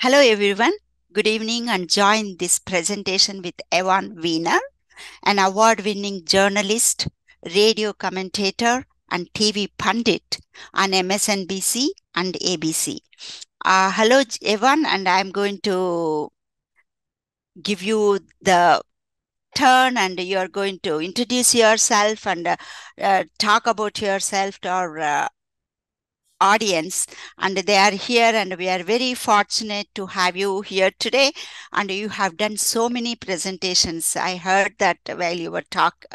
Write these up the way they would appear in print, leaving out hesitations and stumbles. Hello everyone, good evening, and join this presentation with Evan Wiener, an award-winning journalist, radio commentator, and TV pundit on MSNBC and ABC. Hello Evan, and I'm going to give you the turn and you're going to introduce yourself and talk about yourself to our audience, and they are here, and we are very fortunate to have you here today. And you have done so many presentations. I heard that while you were talking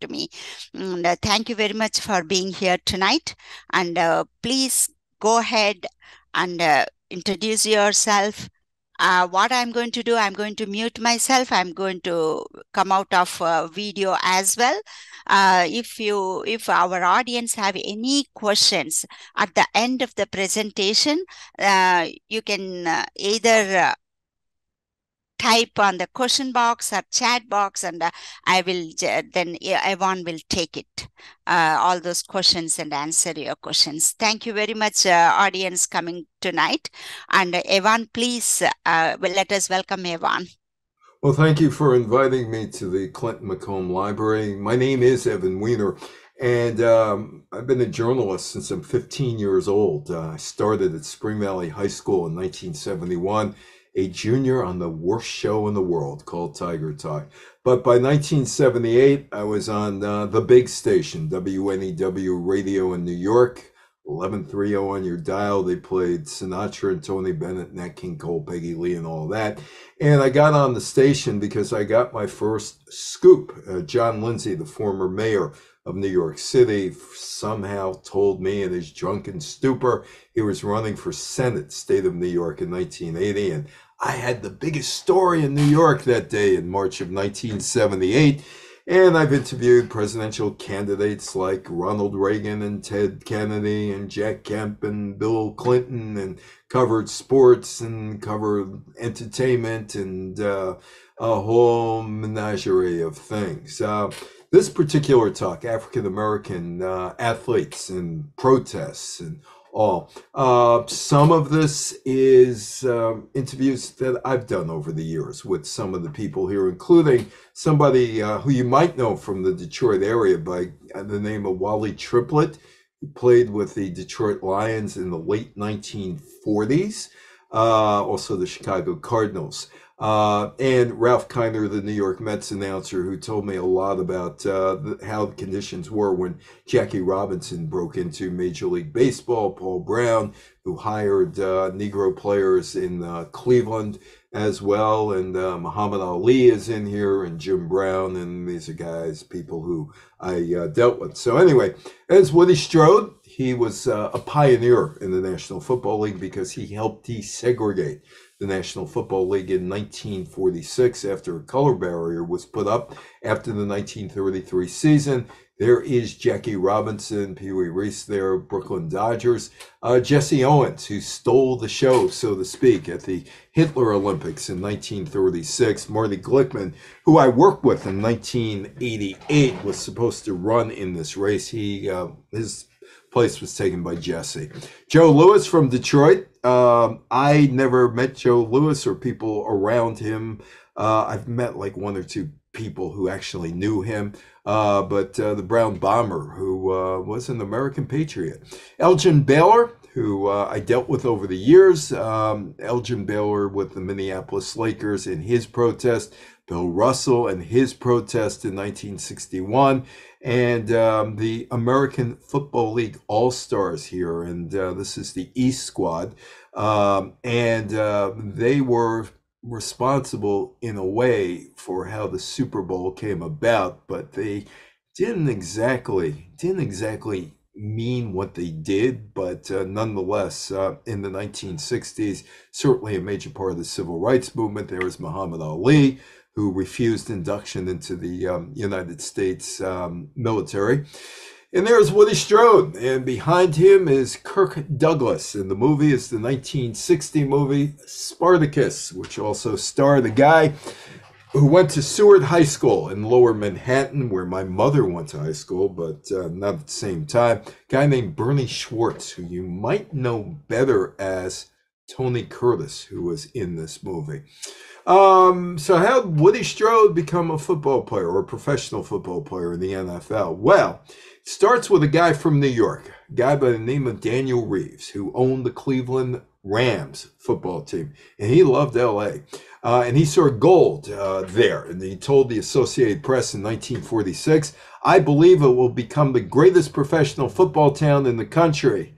to me. And thank you very much for being here tonight. And please go ahead and introduce yourself. What I'm going to do, I'm going to mute myself. I'm going to come out of video as well. If our audience have any questions at the end of the presentation, you can either type on the question box or chat box, and I will then Evan will take it, all those questions, and answer your questions. Thank you very much, audience, coming tonight. And Evan, please let us welcome Evan. Well, thank you for inviting me to the Clinton Macomb Library. My name is Evan Wiener, and I've been a journalist since I'm 15 years old. I started at Spring Valley High School in 1971. A junior on the worst show in the world called Tiger Talk. But by 1978, I was on the big station, WNEW Radio in New York, 1130 on your dial. They played Sinatra and Tony Bennett, Nat King Cole, Peggy Lee, and all that. And I got on the station because I got my first scoop. John Lindsay, the former mayor of New York City, somehow told me in his drunken stupor he was running for Senate, state of New York, in 1980. And I had the biggest story in New York that day in March of 1978. And I've interviewed presidential candidates like Ronald Reagan and Ted Kennedy and Jack Kemp and Bill Clinton, and covered sports and covered entertainment and a whole menagerie of things. This particular talk, African-American athletes and protests and all. Some of this is interviews that I've done over the years with some of the people here, including somebody who you might know from the Detroit area by the name of Wally Triplett, who played with the Detroit Lions in the late 1940s, also the Chicago Cardinals. And Ralph Kiner, the New York Mets announcer, who told me a lot about how the conditions were when Jackie Robinson broke into Major League Baseball. Paul Brown, who hired Negro players in Cleveland as well. And Muhammad Ali is in here, and Jim Brown. And these are guys, people who I dealt with. So anyway, as Woody Strode, he was a pioneer in the National Football League because he helped desegregate the National Football League in 1946 after a color barrier was put up after the 1933 season. There is Jackie Robinson, Pee Wee Reese there, Brooklyn Dodgers. Jesse Owens, who stole the show, so to speak, at the Hitler Olympics in 1936. Marty Glickman, who I worked with in 1988, was supposed to run in this race. His place was taken by Jesse. Joe Louis from Detroit. I never met Joe Louis or people around him. I've met like one or two people who actually knew him, but the Brown Bomber, who was an American patriot. Elgin Baylor, who I dealt with over the years. Elgin Baylor with the Minneapolis Lakers in his protest. Bill Russell and his protest in 1961. And the American Football League All-Stars here, and this is the East Squad, and they were responsible in a way for how the Super Bowl came about, but they didn't exactly mean what they did, but nonetheless, in the 1960s, certainly a major part of the civil rights movement. There was Muhammad Ali, who refused induction into the United States military. And there's Woody Strode, and behind him is Kirk Douglas. And the movie is the 1960 movie Spartacus, which also starred the guy who went to Seward High School in Lower Manhattan, where my mother went to high school, but not at the same time. A guy named Bernie Schwartz, who you might know better as Tony Curtis, who was in this movie. So how did Woody Strode become a football player or a professional football player in the NFL? Well, it starts with a guy from New York, a guy by the name of Daniel Reeves, who owned the Cleveland Rams football team, and he loved L.A. And he saw gold there, and he told the Associated Press in 1946, I believe it will become the greatest professional football town in the country.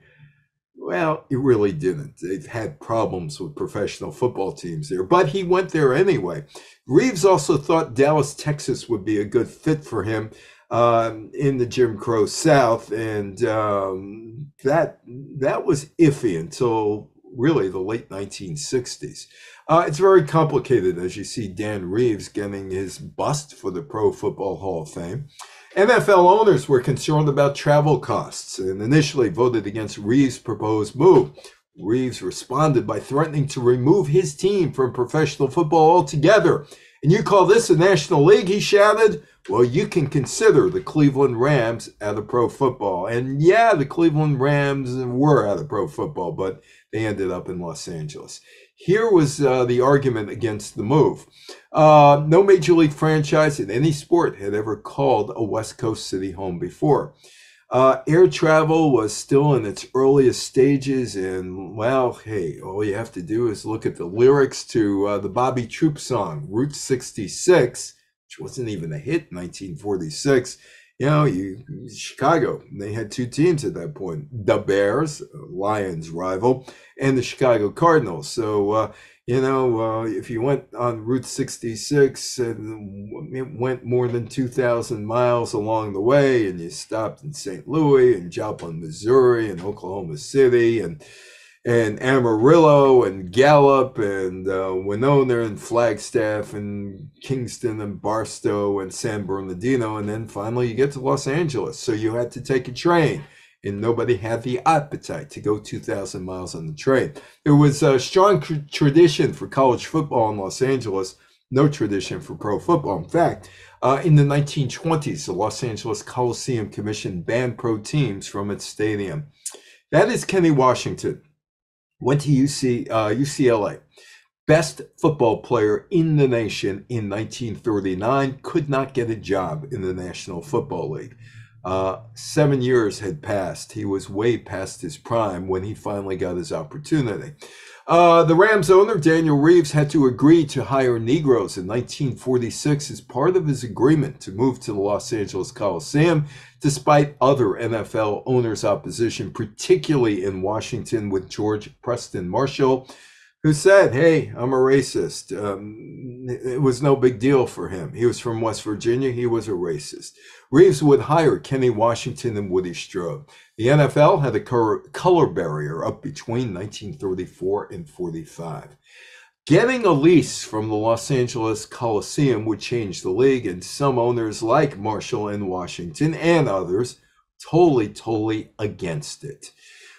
Well, it really didn't. They've had problems with professional football teams there, but he went there anyway. Reeves also thought Dallas, Texas would be a good fit for him in the Jim Crow South, and that was iffy until really the late 1960s. It's very complicated, as you see Dan Reeves getting his bust for the Pro Football Hall of Fame. NFL owners were concerned about travel costs and initially voted against Reeves' proposed move. Reeves responded by threatening to remove his team from professional football altogether. And you call this the National League, he shouted? Well, you can consider the Cleveland Rams out of pro football. And yeah, the Cleveland Rams were out of pro football, but they ended up in Los Angeles. Here was the argument against the move. No major league franchise in any sport had ever called a West Coast city home before. Air travel was still in its earliest stages, and well, hey, all you have to do is look at the lyrics to the Bobby Troup song, Route 66, which wasn't even a hit in 1946. You know, Chicago, they had two teams at that point, the Bears, Lions rival, and the Chicago Cardinals. So, if you went on Route 66 and it went more than 2,000 miles along the way, and you stopped in St. Louis and Joplin, Missouri, and Oklahoma City, and Amarillo and Gallup and Winona and Flagstaff and Kingston and Barstow and San Bernardino, and then finally you get to Los Angeles. So you had to take a train, and nobody had the appetite to go 2,000 miles on the train. There was a strong tradition for college football in Los Angeles, no tradition for pro football. In fact, in the 1920s, the Los Angeles Coliseum Commission banned pro teams from its stadium. That is Kenny Washington. Went to UCLA. Best football player in the nation in 1939, could not get a job in the National Football League. 7 years had passed. He was way past his prime when he finally got his opportunity. The Rams owner, Daniel Reeves, had to agree to hire Negroes in 1946 as part of his agreement to move to the Los Angeles Coliseum, despite other NFL owners' opposition, particularly in Washington with George Preston Marshall, who said, hey, I'm a racist. It was no big deal for him. He was from West Virginia. He was a racist. Reeves would hire Kenny Washington and Woody Strode. The NFL had a color barrier up between 1934 and 45. Getting a lease from the Los Angeles Coliseum would change the league, and some owners like Marshall and Washington and others totally against it.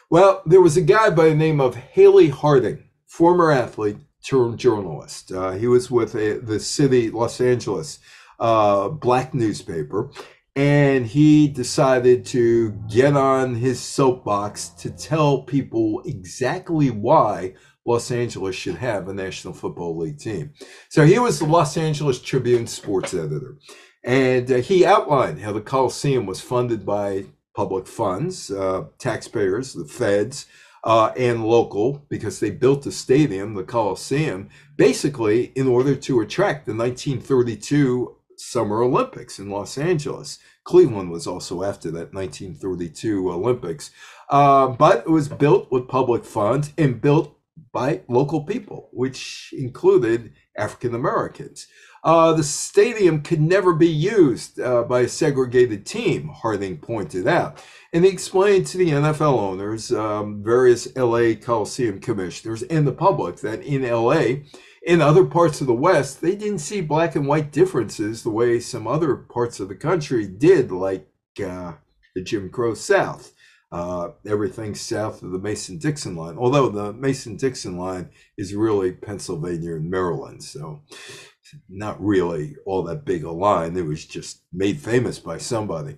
Well, there was a guy by the name of Haley Harding, former athlete turned journalist. He was with the city, Los Angeles, black newspaper, and he decided to get on his soapbox to tell people exactly why Los Angeles should have a National Football League team. So he was the Los Angeles Tribune sports editor, and he outlined how the Coliseum was funded by public funds, taxpayers, the feds, and local, because they built the stadium, the Coliseum, basically in order to attract the 1932 Summer Olympics in Los Angeles. Cleveland was also after that 1932 Olympics, but it was built with public funds and built by local people, which included African Americans. The stadium could never be used by a segregated team, Harding pointed out. And he explained to the NFL owners, various LA Coliseum commissioners, and the public that in LA and other parts of the West, they didn't see black and white differences the way some other parts of the country did, like the Jim Crow South. Everything south of the Mason-Dixon line, although the Mason-Dixon line is really Pennsylvania and Maryland, so not really all that big a line. It was just made famous by somebody.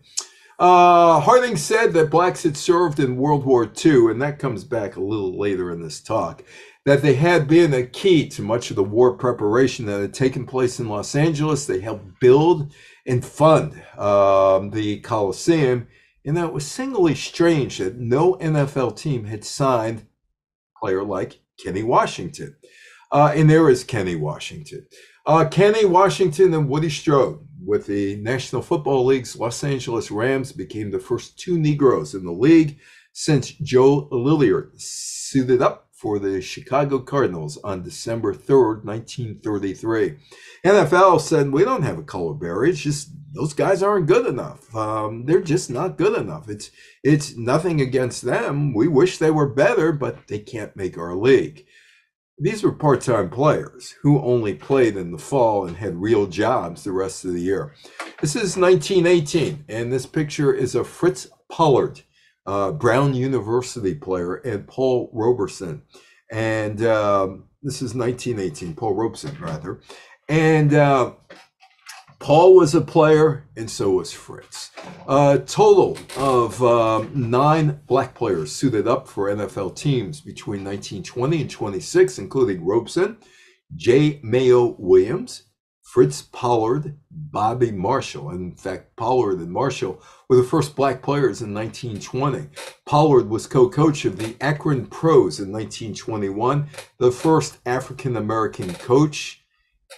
Harding said that blacks had served in World War II, and that comes back a little later in this talk, that they had been a key to much of the war preparation that had taken place in Los Angeles. They helped build and fund the Coliseum, and that was singularly strange that no NFL team had signed a player like Kenny Washington. And there is Kenny Washington. Kenny Washington and Woody Strode with the National Football League's Los Angeles Rams became the first two Negroes in the league since Joe Lillard suited up for the Chicago Cardinals on December 3rd, 1933. NFL said, we don't have a color barrier. It's just those guys aren't good enough. They're just not good enough. It's nothing against them. We wish they were better, but they can't make our league. These were part-time players who only played in the fall and had real jobs the rest of the year. This is 1918, and this picture is of Fritz Pollard, Brown University player, and Paul Robeson. And this is 1918, Paul Robeson, rather. And Paul was a player, and so was Fritz. A total of 9 black players suited up for NFL teams between 1920 and 26, including Robeson, J. Mayo Williams, Fritz Pollard, Bobby Marshall. And in fact, Pollard and Marshall were the first black players in 1920. Pollard was co-coach of the Akron Pros in 1921, the first African-American coach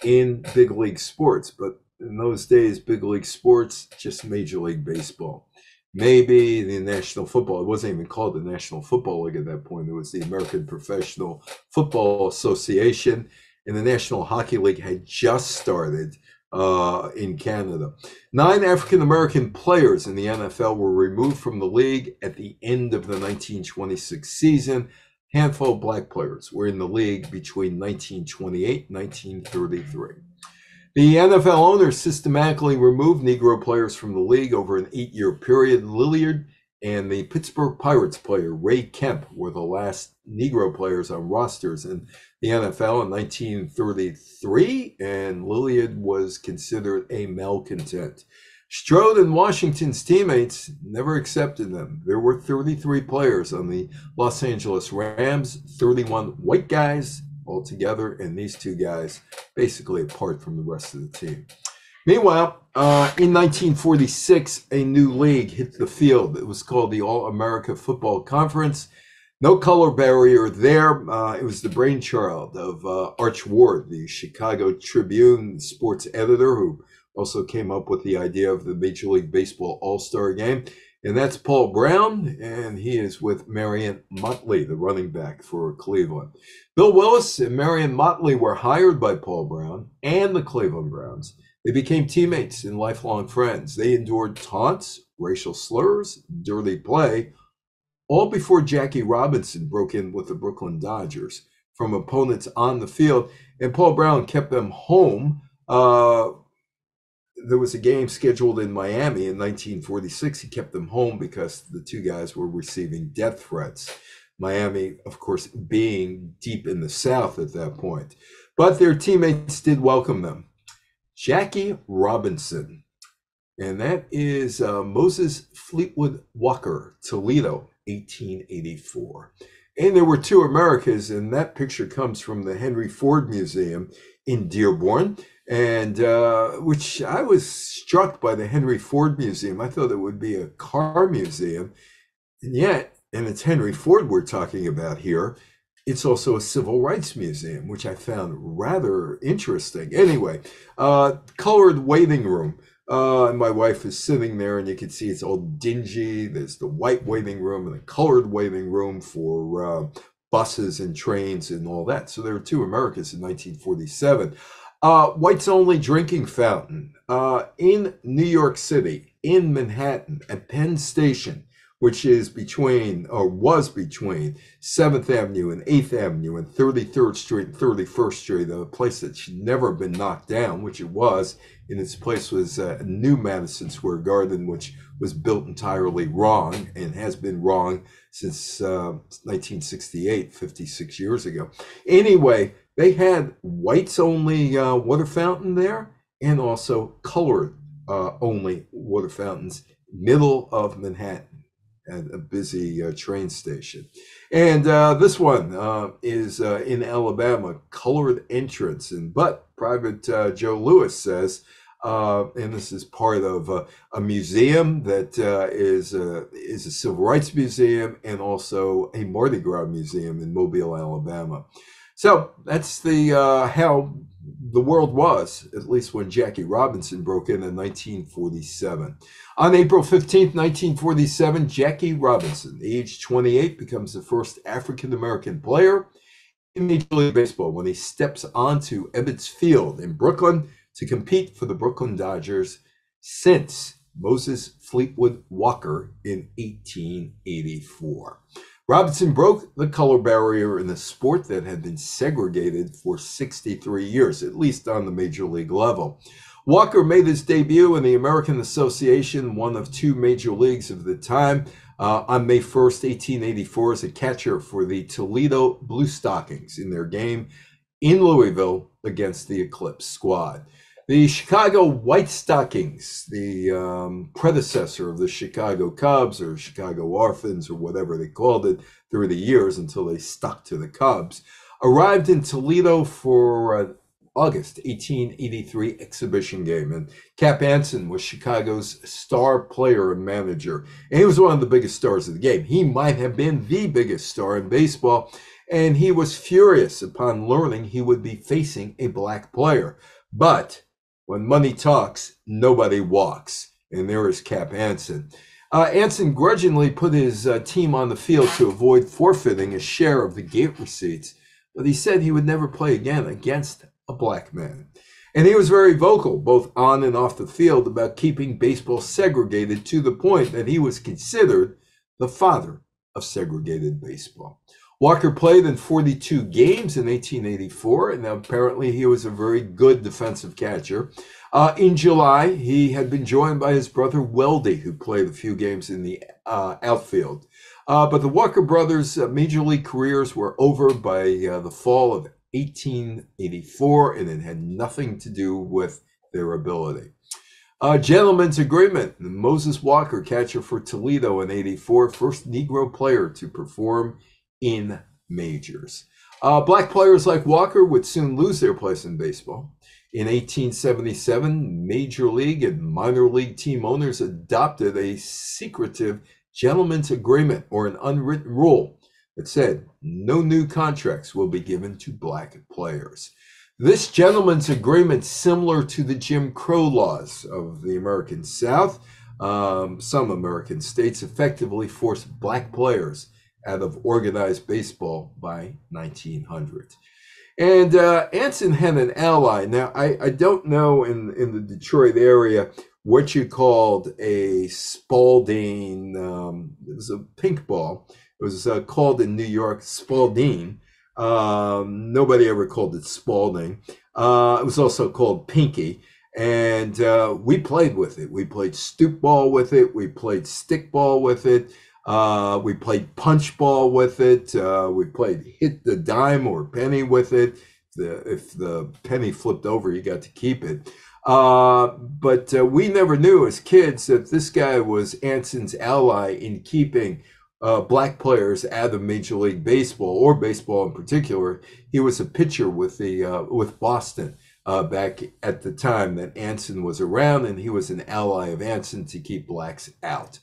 in big league sports. But in those days, big league sports, just Major League Baseball. Maybe the National Football, it wasn't even called the National Football League at that point. It was the American Professional Football Association, and the National Hockey League had just started in Canada. 9 African-American players in the NFL were removed from the league at the end of the 1926 season. A handful of black players were in the league between 1928 and 1933. The NFL owners systematically removed Negro players from the league over an 8-year period. Lillard and the Pittsburgh Pirates player Ray Kemp were the last Negro players on rosters in the NFL in 1933, and Lillard was considered a malcontent. Strode and Washington's teammates never accepted them. There were 33 players on the Los Angeles Rams, 31 white guys altogether, and these two guys basically apart from the rest of the team. Meanwhile, in 1946, a new league hit the field. It was called the All-America Football Conference. No color barrier there. It was the brainchild of Arch Ward, the Chicago Tribune sports editor, who also came up with the idea of the Major League Baseball All-Star Game. And that's Paul Brown, and he is with Marion Motley, the running back for Cleveland. Bill Willis and Marion Motley were hired by Paul Brown and the Cleveland Browns. They became teammates and lifelong friends. They endured taunts, racial slurs, dirty play, all before Jackie Robinson broke in with the Brooklyn Dodgers from opponents on the field, and Paul Brown kept them home. There was a game scheduled in Miami in 1946. He kept them home because the two guys were receiving death threats. Miami, of course, being deep in the South at that point. But their teammates did welcome them. Jackie Robinson. And that is Moses Fleetwood Walker, Toledo, 1884. And there were two Americas, and that picture comes from the Henry Ford Museum in Dearborn. And which I was struck by the Henry Ford Museum. I thought it would be a car museum. And yet, and it's Henry Ford we're talking about here, it's also a civil rights museum, which I found rather interesting. Anyway, colored waiting room. And my wife is sitting there, and you can see it's all dingy. There's the white waiting room and the colored waiting room for buses and trains and all that. So there were two Americas in 1947. Whites only drinking fountain in New York City, in Manhattan, at Penn Station, which is between, or was between, 7th Avenue and 8th Avenue and 33rd Street and 31st Street, a place that should never have been knocked down, which it was, and its place was New Madison Square Garden, which was built entirely wrong and has been wrong since 1968, 56 years ago. Anyway, they had whites-only water fountain there, and also colored-only water fountains, middle of Manhattan, at a busy train station. And this one is in Alabama, colored entrance. And but Private Joe Louis says, and this is part of a museum that is a civil rights museum and also a Mardi Gras museum in Mobile, Alabama. So that's the how the world was, at least when Jackie Robinson broke in 1947. On April 15th, 1947, Jackie Robinson, age 28, becomes the first African-American player in Major League Baseball when he steps onto Ebbets Field in Brooklyn to compete for the Brooklyn Dodgers since Moses Fleetwood Walker in 1884. Robinson broke the color barrier in a sport that had been segregated for 63 years, at least on the major league level. Walker made his debut in the American Association, one of two major leagues of the time, on May 1st, 1884, as a catcher for the Toledo Blue Stockings in their game in Louisville against the Eclipse squad. The Chicago White Stockings, the predecessor of the Chicago Cubs or Chicago Orphans or whatever they called it through the years until they stuck to the Cubs, arrived in Toledo for an August 1883 exhibition game. And Cap Anson was Chicago's star player and manager. And he was one of the biggest stars of the game. He might have been the biggest star in baseball. And he was furious upon learning he would be facing a black player. But when money talks, nobody walks. And there is Cap Anson. Anson grudgingly put his team on the field to avoid forfeiting a share of the gate receipts, but he said he would never play again against a black man. And he was very vocal, both on and off the field, about keeping baseball segregated to the point that he was considered the father of segregated baseball. Walker played in 42 games in 1884, and apparently he was a very good defensive catcher. In July, he had been joined by his brother Weldy, who played a few games in the outfield. But the Walker brothers' major league careers were over by the fall of 1884, and it had nothing to do with their ability. Gentleman's agreement. Moses Walker, catcher for Toledo in 84, first Negro player to perform in majors. Black players like Walker would soon lose their place in baseball. In 1877, major league and minor league team owners adopted a secretive gentleman's agreement, or an unwritten rule that said no new contracts will be given to black players. This gentleman's agreement, similar to the Jim Crow laws of the American South, some American states effectively forced black players out of organized baseball by 1900. And Anson had an ally. Now, I don't know in the Detroit area what you called a Spalding, it was a pink ball. It was called in New York Spalding. Nobody ever called it Spalding. It was also called Pinky. And we played with it. We played stoop ball with it. We played stick ball with it. We played punch ball with it. We played hit the dime or penny with it. If the penny flipped over, you got to keep it. But we never knew as kids that this guy was Anson's ally in keeping black players out of Major League Baseball, or baseball in particular. He was a pitcher with Boston back at the time that Anson was around, and he was an ally of Anson to keep blacks out.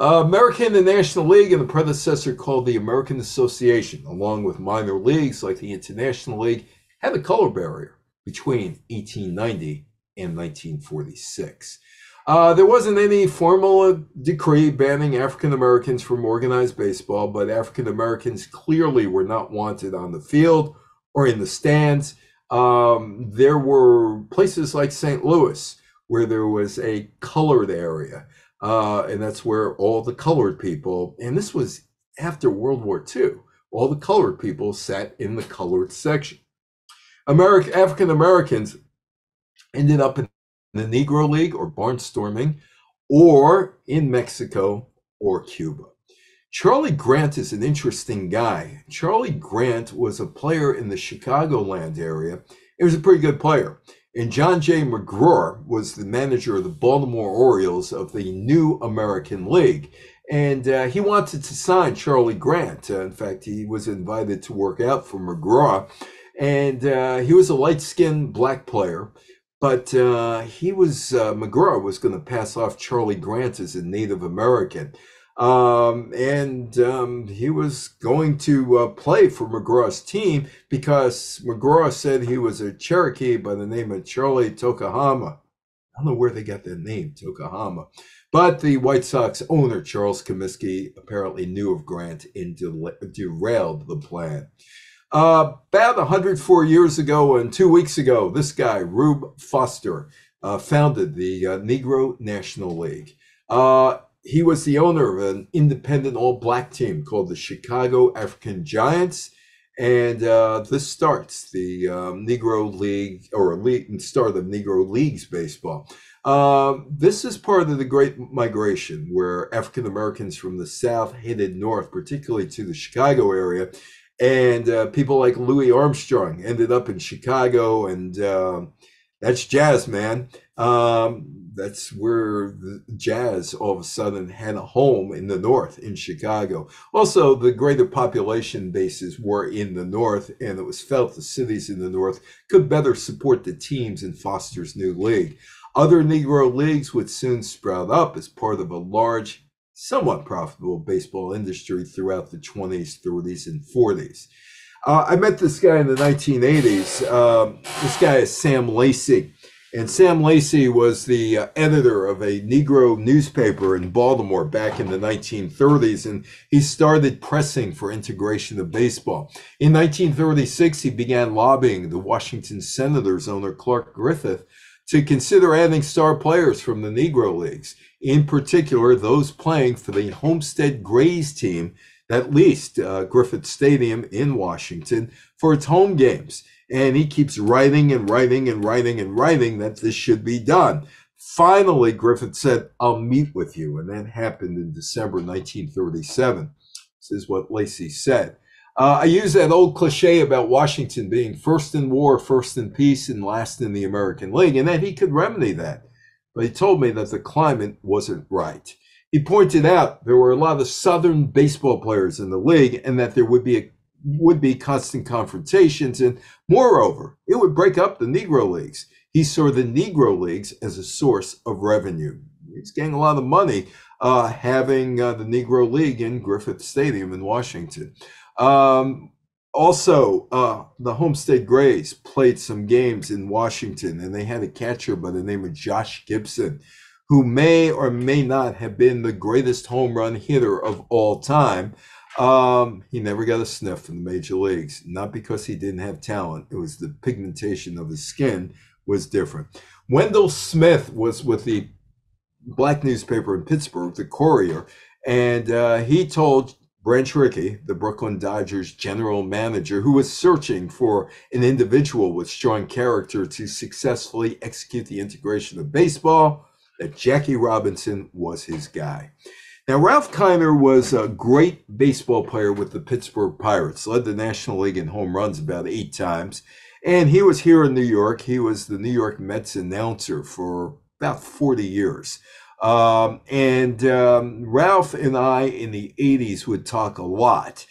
American and National League and the predecessor called the American Association, along with minor leagues like the International League, had a color barrier between 1890 and 1946. There wasn't any formal decree banning African Americans from organized baseball, but African Americans clearly were not wanted on the field or in the stands. There were places like St. Louis where there was a colored area. And that's where all the colored people, and this was after World War II, all the colored people sat in the colored section. African Americans ended up in the Negro League or barnstorming, or in Mexico or Cuba. Charlie Grant is an interesting guy. Charlie Grant was a player in the Chicagoland area. He was a pretty good player. And John J. McGraw was the manager of the Baltimore Orioles of the New American League. And he wanted to sign Charlie Grant. In fact, he was invited to work out for McGraw. And he was a light-skinned black player. But McGraw was going to pass off Charlie Grant as a Native American. He was going to play for McGraw's team because McGraw said he was a Cherokee by the name of Charlie Tokohama. I don't know where they got that name, Tokohama. But the White Sox owner, Charles Comiskey, apparently knew of Grant and derailed the plan. About 104 years ago and 2 weeks ago, this guy, Rube Foster, founded the Negro National League. He was the owner of an independent all-black team called the Chicago African Giants. And this starts the Negro League, or league, start of Negro Leagues baseball. This is part of the Great Migration, where African Americans from the South headed north, particularly to the Chicago area. And people like Louis Armstrong ended up in Chicago, and that's jazz, man. That's where the jazz all of a sudden had a home in the north in Chicago. Also, the greater population bases were in the north, and it was felt the cities in the north could better support the teams in Foster's new league. Other Negro leagues would soon sprout up as part of a large, somewhat profitable baseball industry throughout the 20s, 30s, and 40s. I met this guy in the 1980s. This guy is Sam Lacey. And Sam Lacey was the editor of a Negro newspaper in Baltimore back in the 1930s, and he started pressing for integration of baseball. In 1936, he began lobbying the Washington Senators owner Clark Griffith to consider adding star players from the Negro Leagues, in particular those playing for the Homestead Grays team that leased Griffith Stadium in Washington for its home games. And he keeps writing and writing and writing and writing that this should be done. Finally, Griffith said, "I'll meet with you." And that happened in December 1937. This is what Lacey said. I use that old cliche about Washington being first in war, first in peace, and last in the American League, and that he could remedy that. But he told me that the climate wasn't right. He pointed out there were a lot of Southern baseball players in the league and that there would be constant confrontations, and moreover, it would break up the Negro Leagues. He saw the Negro Leagues as a source of revenue. He's getting a lot of money having the Negro League in Griffith Stadium in Washington. The Homestead Grays played some games in Washington, and they had a catcher by the name of Josh Gibson, who may or may not have been the greatest home run hitter of all time. He never got a sniff in the major leagues, not because he didn't have talent. It was the pigmentation of his skin was different. Wendell Smith was with the black newspaper in Pittsburgh, the Courier, and he told Branch Rickey, the Brooklyn Dodgers general manager, who was searching for an individual with strong character to successfully execute the integration of baseball, that Jackie Robinson was his guy. Now, Ralph Kiner was a great baseball player with the Pittsburgh Pirates, led the National League in home runs about 8 times. And he was here in New York. He was the New York Mets announcer for about 40 years. Ralph and I in the 80s would talk a lot.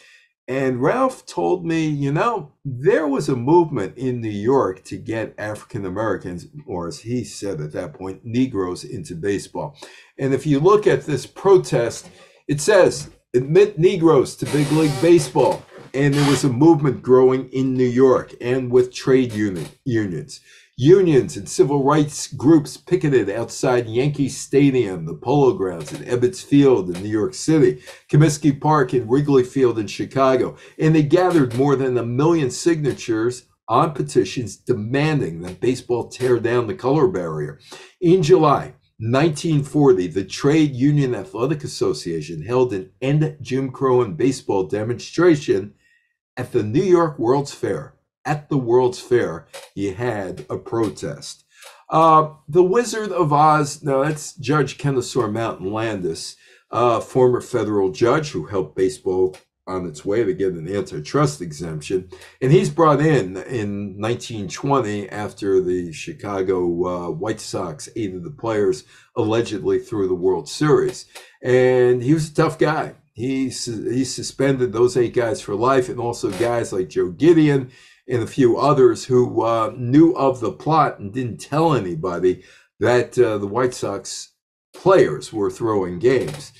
And Ralph told me, you know, there was a movement in New York to get African Americans, or as he said at that point, Negroes into baseball. And if you look at this protest, it says, "Admit Negroes to big league baseball." And there was a movement growing in New York and with trade unions. Unions and civil rights groups picketed outside Yankee Stadium, the Polo Grounds, and Ebbets Field in New York City, Comiskey Park and Wrigley Field in Chicago. And they gathered more than 1 million signatures on petitions demanding that baseball tear down the color barrier. In July 1940, the Trade Union Athletic Association held an End Jim Crow in Baseball demonstration at the New York World's Fair. At the World's Fair, you had a protest. The Wizard of Oz, now that's Judge Kennesaw Mountain Landis, former federal judge who helped baseball on its way to get an antitrust exemption. And he's brought in 1920 after the Chicago White Sox aided the players allegedly through the World Series. And he was a tough guy. He suspended those 8 guys for life, and also guys like Joe Gideon and a few others who knew of the plot and didn't tell anybody that the White Sox players were throwing games.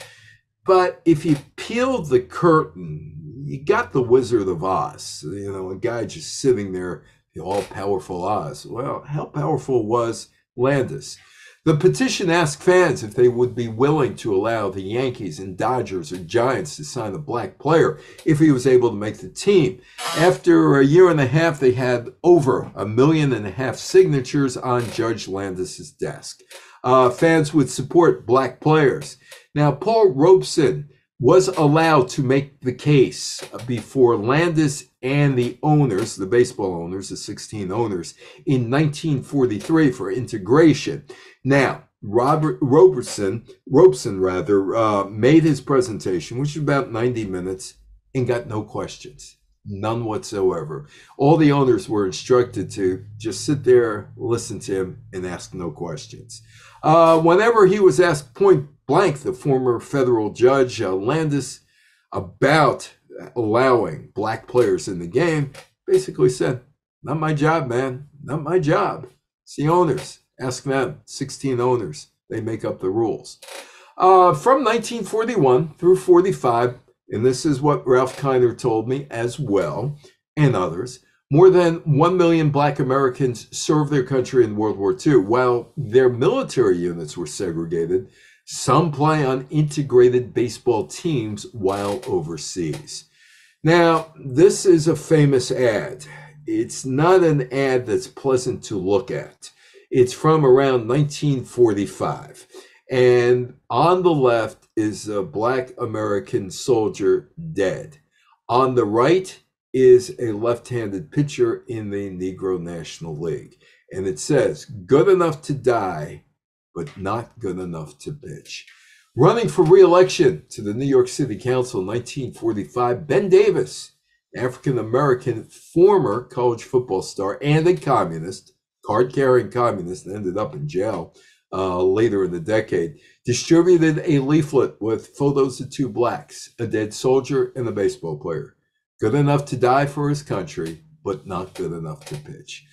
But if you peeled the curtain, you got the Wizard of Oz, you know, a guy just sitting there, the all-powerful Oz. Well, how powerful was Landis? The petition asked fans if they would be willing to allow the Yankees and Dodgers or Giants to sign a black player if he was able to make the team. After a year and a half, they had over 1.5 million signatures on Judge Landis's desk. Fans would support black players. Now, Paul Robeson was allowed to make the case before Landis and the owners, the baseball owners, the 16 owners, in 1943 for integration. Now, Robeson made his presentation, which was about 90 minutes, and got no questions, none whatsoever. All the owners were instructed to just sit there, listen to him, and ask no questions. Whenever he was asked point blank, the former federal judge Landis, about allowing black players in the game, basically said, "Not my job, man, not my job. It's the owners. Ask them, 16 owners. They make up the rules." From 1941 through 45, and this is what Ralph Kiner told me as well, and others, more than 1 million black Americans served their country in World War II. While their military units were segregated, some play on integrated baseball teams while overseas. Now, this is a famous ad. It's not an ad that's pleasant to look at. It's from around 1945. And on the left is a black American soldier dead. On the right is a left-handed pitcher in the Negro National League. And it says, "Good enough to die, but not good enough to pitch." Running for re-election to the New York City Council in 1945, Ben Davis, African-American former college football star and a communist, card-carrying communist, and ended up in jail later in the decade, distributed a leaflet with photos of 2 blacks, a dead soldier and a baseball player. Good enough to die for his country, but not good enough to pitch.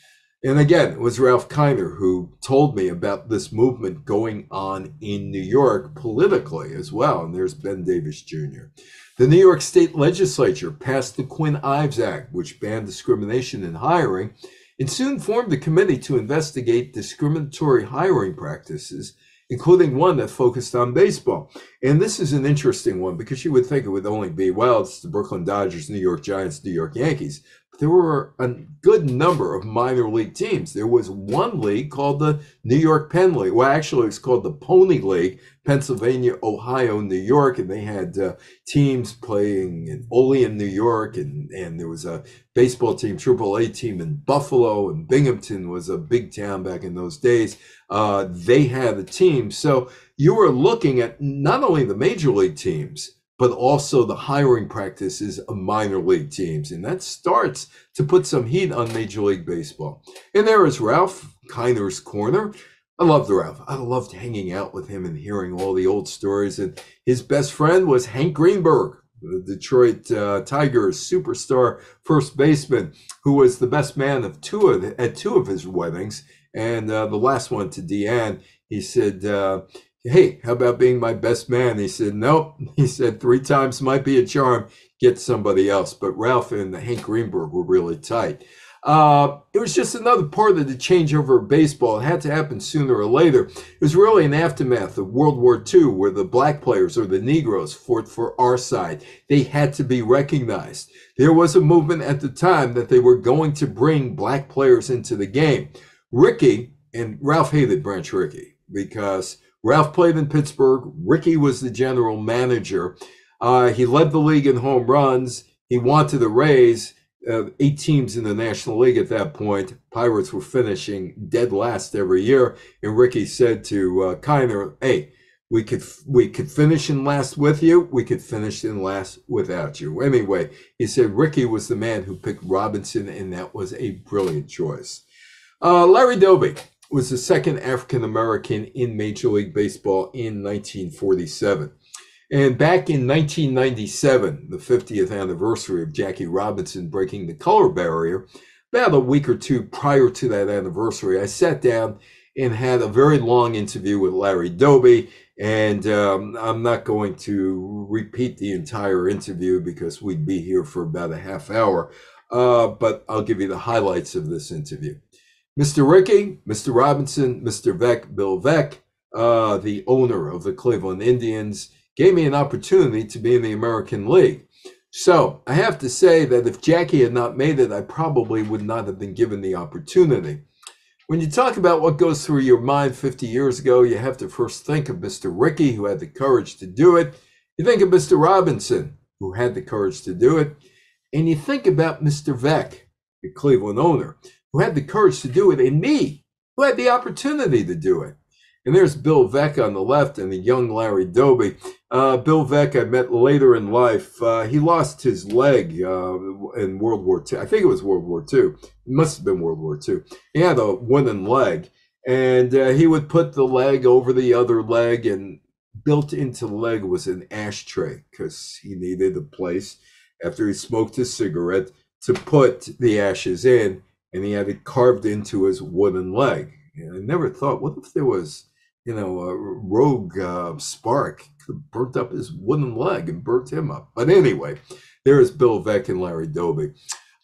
And again, it was Ralph Kiner who told me about this movement going on in New York politically as well. And there's Ben Davis Jr. The New York State Legislature passed the Quinn Ives Act, which banned discrimination in hiring, and soon formed a committee to investigate discriminatory hiring practices, including one that focused on baseball. And this is an interesting one, because you would think it would only be, well, it's the Brooklyn Dodgers, New York Giants, New York Yankees. But there were a good number of minor league teams. There was one league called the New York Penn League. Well, actually, it's called the Pony League, Pennsylvania, Ohio, New York. And they had teams playing in Olean, New York. And there was a baseball team, AAA team in Buffalo. And Binghamton was a big town back in those days. They had a team. So you were looking at not only the major league teams, but also the hiring practices of minor league teams. And that starts to put some heat on Major League Baseball. And there is Ralph Kiner's Corner. I loved Ralph. I loved hanging out with him and hearing all the old stories. And his best friend was Hank Greenberg, the Detroit Tigers superstar first baseman, who was the best man of two of his weddings. And the last one to Deanne, he said, "Hey, how about being my best man?" He said, "Nope." He said, 3 times might be a charm. Get somebody else." But Ralph and Hank Greenberg were really tight. It was just another part of the changeover of baseball. It had to happen sooner or later. It was really an aftermath of World War II, where the black players, or the Negroes, fought for our side. They had to be recognized. There was a movement at the time that they were going to bring black players into the game. Rickey, and Ralph hated Branch Rickey because Ralph played in Pittsburgh. Rickey was the general manager. He led the league in home runs. He wanted a raise. 8 teams in the National League at that point. Pirates were finishing dead last every year. And Rickey said to Kiner, "Hey, We could finish in last with you. We could finish in last without you. Anyway, he said Rickey was the man who picked Robinson, and that was a brilliant choice. Larry Doby was the second African-American in Major League Baseball in 1947. And back in 1997, the 50th anniversary of Jackie Robinson breaking the color barrier, about a week or two prior to that anniversary, I sat down and had a very long interview with Larry Doby. And I'm not going to repeat the entire interview because we'd be here for about a half hour, but I'll give you the highlights of this interview. Mr. Rickey, Mr. Robinson, Mr. Veeck, Bill Veeck, the owner of the Cleveland Indians, gave me an opportunity to be in the American League. So I have to say that if Jackie had not made it, I probably would not have been given the opportunity. When you talk about what goes through your mind 50 years ago, you have to first think of Mr. Rickey, who had the courage to do it. You think of Mr. Robinson, who had the courage to do it. And you think about Mr. Veeck, the Cleveland owner, who had the courage to do it, and me, who had the opportunity to do it. And there's Bill Veeck on the left and the young Larry Doby. Bill Veeck I met later in life. He lost his leg in World War II. I think it was World War II. It must have been World War II. He had a wooden leg, and he would put the leg over the other leg, and built into the leg was an ashtray because he needed a place after he smoked his cigarette to put the ashes in, and he had it carved into his wooden leg. And I never thought, what if there was, you know, a rogue spark could have burnt up his wooden leg and burnt him up. But anyway, there is Bill Veeck and Larry Doby.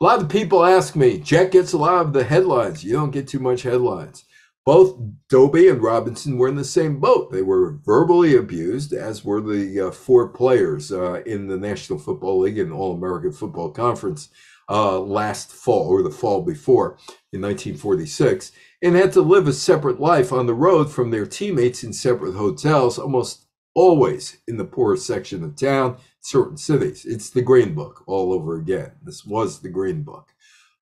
A lot of people ask me, Jack gets a lot of the headlines. You don't get too much headlines. Both Doby and Robinson were in the same boat. They were verbally abused, as were the four players in the National Football League and All-American Football Conference last fall, or the fall before, in 1946. And had to live a separate life on the road from their teammates in separate hotels, almost always in the poorest section of town, certain cities. It's the Green Book all over again. This was the Green Book.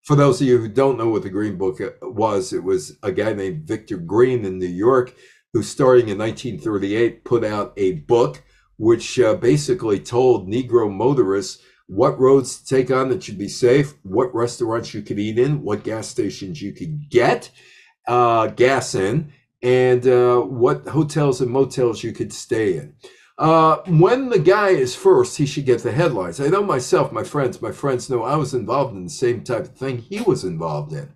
For those of you who don't know what the Green Book was, it was a guy named Victor Green in New York who, starting in 1938, put out a book which basically told Negro motorists what roads to take on that should be safe, what restaurants you could eat in, what gas stations you could get gas in, and what hotels and motels you could stay in. When the guy is first, he should get the headlines. I know myself, my friends know I was involved in the same type of thing he was involved in.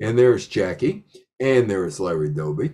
And there's Jackie, and there's Larry Doby.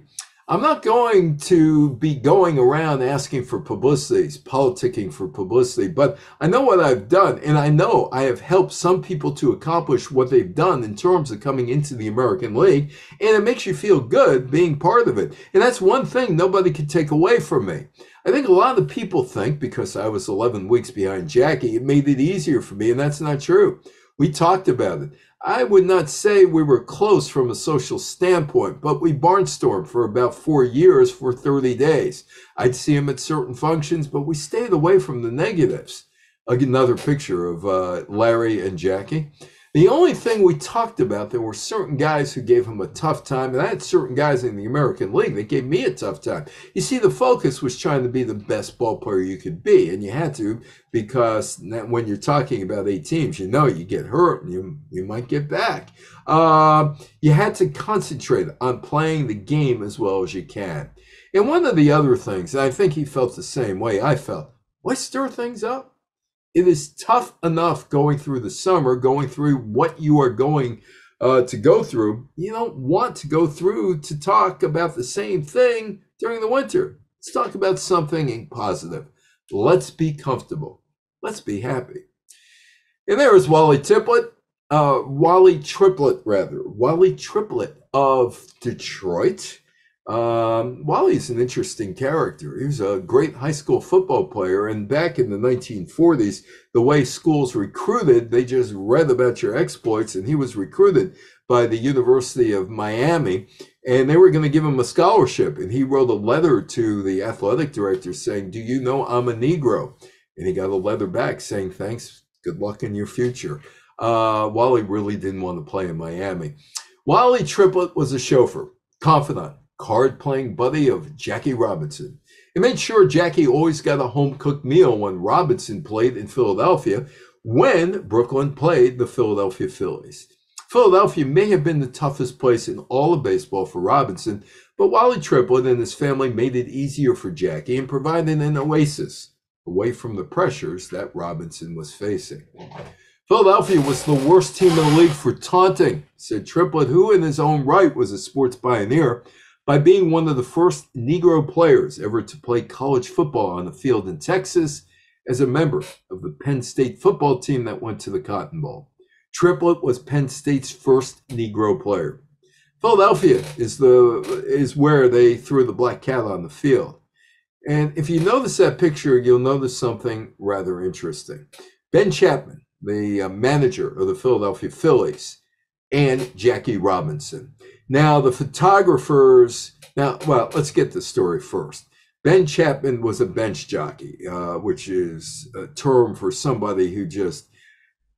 I'm not going to be going around asking for publicity, politicking for publicity, but I know what I've done, and I know I have helped some people to accomplish what they've done in terms of coming into the American League, and it makes you feel good being part of it. And that's one thing nobody can take away from me. I think a lot of people think, because I was 11 weeks behind Jackie, it made it easier for me, and that's not true. We talked about it. I would not say we were close from a social standpoint, but we barnstormed for about 4 years for 30 days. I'd see him at certain functions, but we stayed away from the negatives. Another picture of Larry and Jackie. The only thing we talked about, there were certain guys who gave him a tough time, and I had certain guys in the American League that gave me a tough time. You see, the focus was trying to be the best ball player you could be, and you had to, because when you're talking about eight teams, you know you get hurt and you might get back. You had to concentrate on playing the game as well as you can. And one of the other things, and I think he felt the same way I felt, why stir things up? It is tough enough going through the summer, going through what you are going to go through. You don't want to go through to talk about the same thing during the winter. Let's talk about something positive. Let's be comfortable. Let's be happy. And there is Wally Triplett of Detroit. Wally's an interesting character. He was a great high school football player, and back in the 1940s, the way schools recruited, they just read about your exploits, and he was recruited by the University of Miami, and they were going to give him a scholarship, and he wrote a letter to the athletic director saying, "Do you know I'm a Negro?" And he got a letter back saying, "Thanks, good luck in your future." Wally really didn't want to play in Miami. Wally Triplett was a chauffeur, confidant, card-playing buddy of Jackie Robinson. It made sure Jackie always got a home-cooked meal when Robinson played in Philadelphia, when Brooklyn played the Philadelphia Phillies. Philadelphia may have been the toughest place in all of baseball for Robinson, but Wally Triplett and his family made it easier for Jackie and provided an oasis away from the pressures that Robinson was facing. Philadelphia was the worst team in the league for taunting, said Triplett, who in his own right was a sports pioneer, by being one of the first Negro players ever to play college football on the field in Texas as a member of the Penn State football team that went to the Cotton Bowl. Triplett was Penn State's first Negro player. Philadelphia is where they threw the black cat on the field. And if you notice that picture, you'll notice something rather interesting. Ben Chapman, the manager of the Philadelphia Phillies, and Jackie Robinson. Now, the photographers, well, let's get the story first. Ben Chapman was a bench jockey, which is a term for somebody who just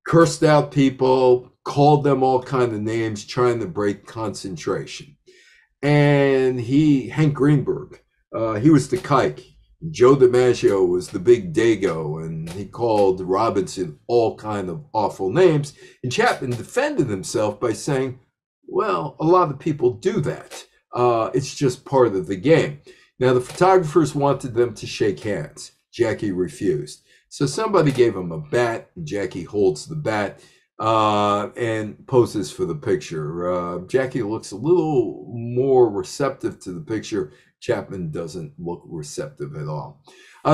cursed out people, called them all kinds of names, trying to break concentration. And Hank Greenberg, he was the kike. Joe DiMaggio was the big dago, and he called Robinson all kinds of awful names. And Chapman defended himself by saying, well, a lot of people do that. It's just part of the game. Now, the photographers wanted them to shake hands. Jackie refused. So somebody gave him a bat, and Jackie holds the bat and poses for the picture. Jackie looks a little more receptive to the picture. Chapman doesn't look receptive at all.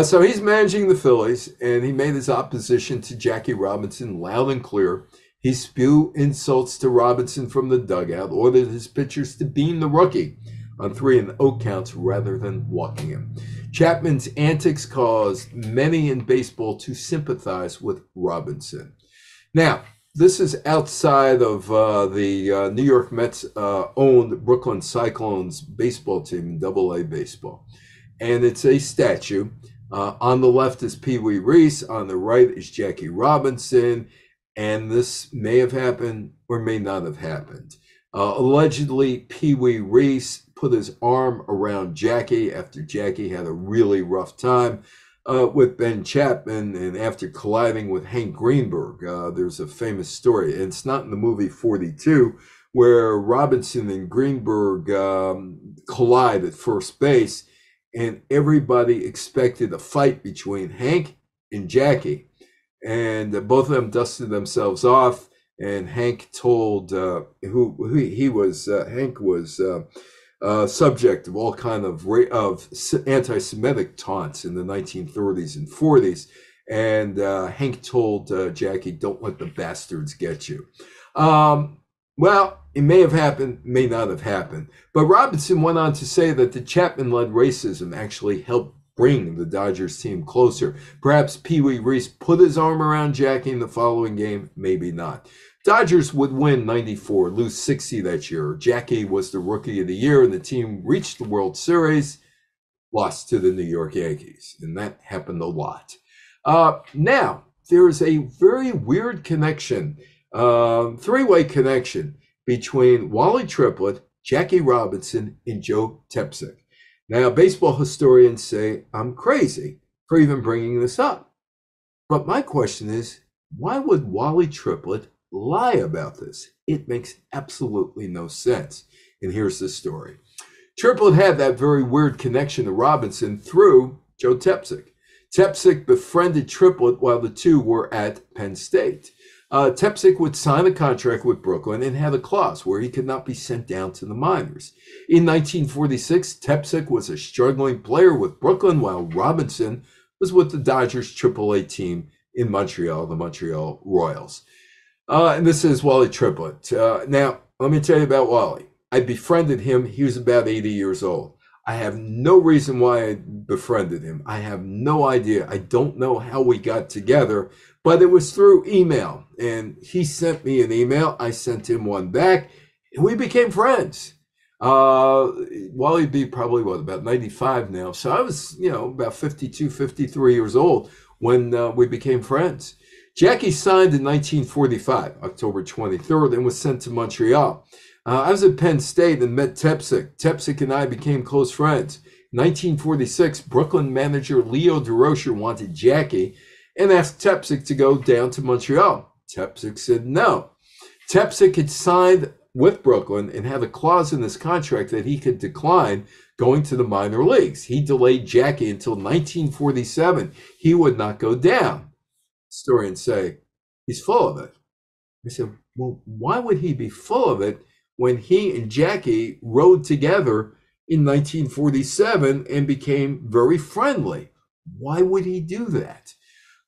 So he's managing the Phillies, and he made his opposition to Jackie Robinson loud and clear. He spewed insults to Robinson from the dugout, ordered his pitchers to beam the rookie on 3-and-0 counts rather than walking him. Chapman's antics caused many in baseball to sympathize with Robinson. Now, this is outside of the New York Mets owned Brooklyn Cyclones baseball team in Double-A baseball. And it's a statue. On the left is Pee Wee Reese. On the right is Jackie Robinson. And this may have happened or may not have happened. Allegedly, Pee Wee Reese put his arm around Jackie after Jackie had a really rough time with Ben Chapman, and after colliding with Hank Greenberg. There's a famous story, and it's not in the movie 42, where Robinson and Greenberg collide at first base, and everybody expected a fight between Hank and Jackie. And both of them dusted themselves off, and Hank told Hank was subject of all kind of anti-Semitic taunts in the 1930s and 40s, and Hank told Jackie, "Don't let the bastards get you." Well, it may have happened, may not have happened. But Robinson went on to say that the Chapman-led racism actually helped bring the Dodgers team closer. Perhaps Pee Wee Reese put his arm around Jackie in the following game, maybe not. Dodgers would win 94, lose 60 that year. Jackie was the Rookie of the Year, and the team reached the World Series, lost to the New York Yankees, and that happened a lot. Now, there is a very weird connection, three-way connection between Wally Triplett, Jackie Robinson, and Joe Tepsic. Now, baseball historians say I'm crazy for even bringing this up. But my question is, why would Wally Triplett lie about this? It makes absolutely no sense. And here's the story. Triplett had that very weird connection to Robinson through Joe Tepsic. Tepsic befriended Triplett while the two were at Penn State. Tepsic would sign a contract with Brooklyn and had a clause where he could not be sent down to the minors. In 1946, Tepsic was a struggling player with Brooklyn while Robinson was with the Dodgers AAA team in Montreal, the Montreal Royals. And this is Wally Triplett. Now, let me tell you about Wally. I befriended him. He was about 80 years old. I have no reason why I befriended him. I have no idea. I don't know how we got together, but it was through email. And he sent me an email. I sent him one back, and we became friends. Wally'd be probably, what, about 95 now. So I was, about 52, 53 years old when we became friends. Jackie signed in 1945, October 23rd, and was sent to Montreal. I was at Penn State and met Tepsic. Tepsic and I became close friends. 1946, Brooklyn manager Leo DeRocher wanted Jackie and asked Tepsic to go down to Montreal. Tepsic said no. Tepsic had signed with Brooklyn and had a clause in his contract that he could decline going to the minor leagues. He delayed Jackie until 1947. He would not go down. Historians say he's full of it. I said, well, why would he be full of it when he and Jackie rode together in 1947 and became very friendly? Why would he do that?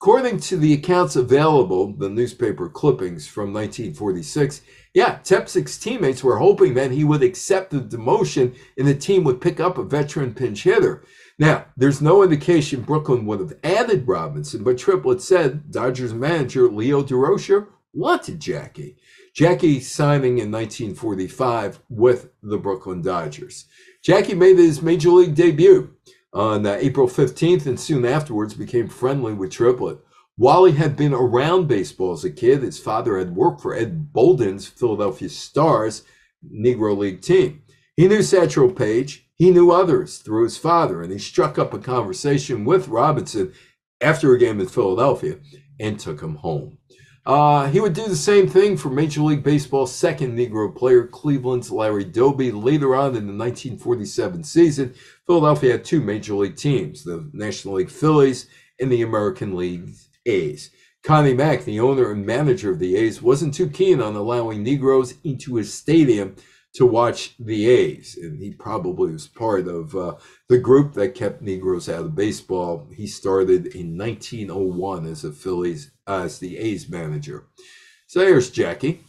According to the accounts available, the newspaper clippings from 1946, yeah, Tepsic's teammates were hoping that he would accept the demotion and the team would pick up a veteran pinch hitter. Now, there's no indication Brooklyn would have added Robinson, but Triplett said Dodgers manager Leo DeRocher wanted Jackie. Jackie signing in 1945 with the Brooklyn Dodgers. Jackie made his major league debut on April 15th, and soon afterwards became friendly with Triplett. Wally had been around baseball as a kid. His father had worked for Ed Bolden's Philadelphia Stars Negro League team. He knew Satchel Paige. He knew others through his father, and he struck up a conversation with Robinson after a game in Philadelphia and took him home. He would do the same thing for Major League Baseball's second Negro player, Cleveland's Larry Doby. Later on in the 1947 season, Philadelphia had two Major League teams, the National League Phillies and the American League A's. Connie Mack, the owner and manager of the A's, wasn't too keen on allowing Negroes into his stadium to watch the A's, and he probably was part of the group that kept Negroes out of baseball. He started in 1901 as the A's manager. So here's Jackie,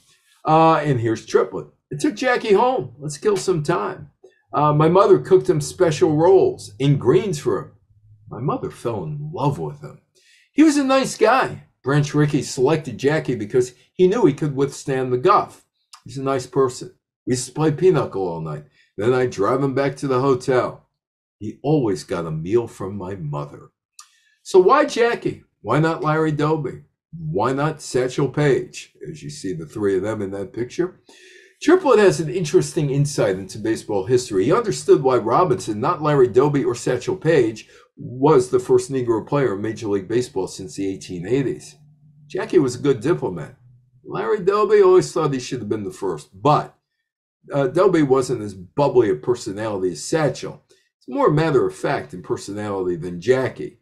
and here's Triplett. It took Jackie home. Let's kill some time. My mother cooked him special rolls and greens for him. My mother fell in love with him. He was a nice guy. Branch Rickey selected Jackie because he knew he could withstand the guff. He's a nice person. We used to play pinochle all night. Then I'd drive him back to the hotel. He always got a meal from my mother. So why Jackie? Why not Larry Doby? Why not Satchel Paige? As you see the three of them in that picture. Triplett has an interesting insight into baseball history. He understood why Robinson, not Larry Doby or Satchel Paige, was the first Negro player in Major League Baseball since the 1880s. Jackie was a good diplomat. Larry Doby always thought he should have been the first, but Doby wasn't as bubbly a personality as Satchel. It's more matter of fact in personality than Jackie.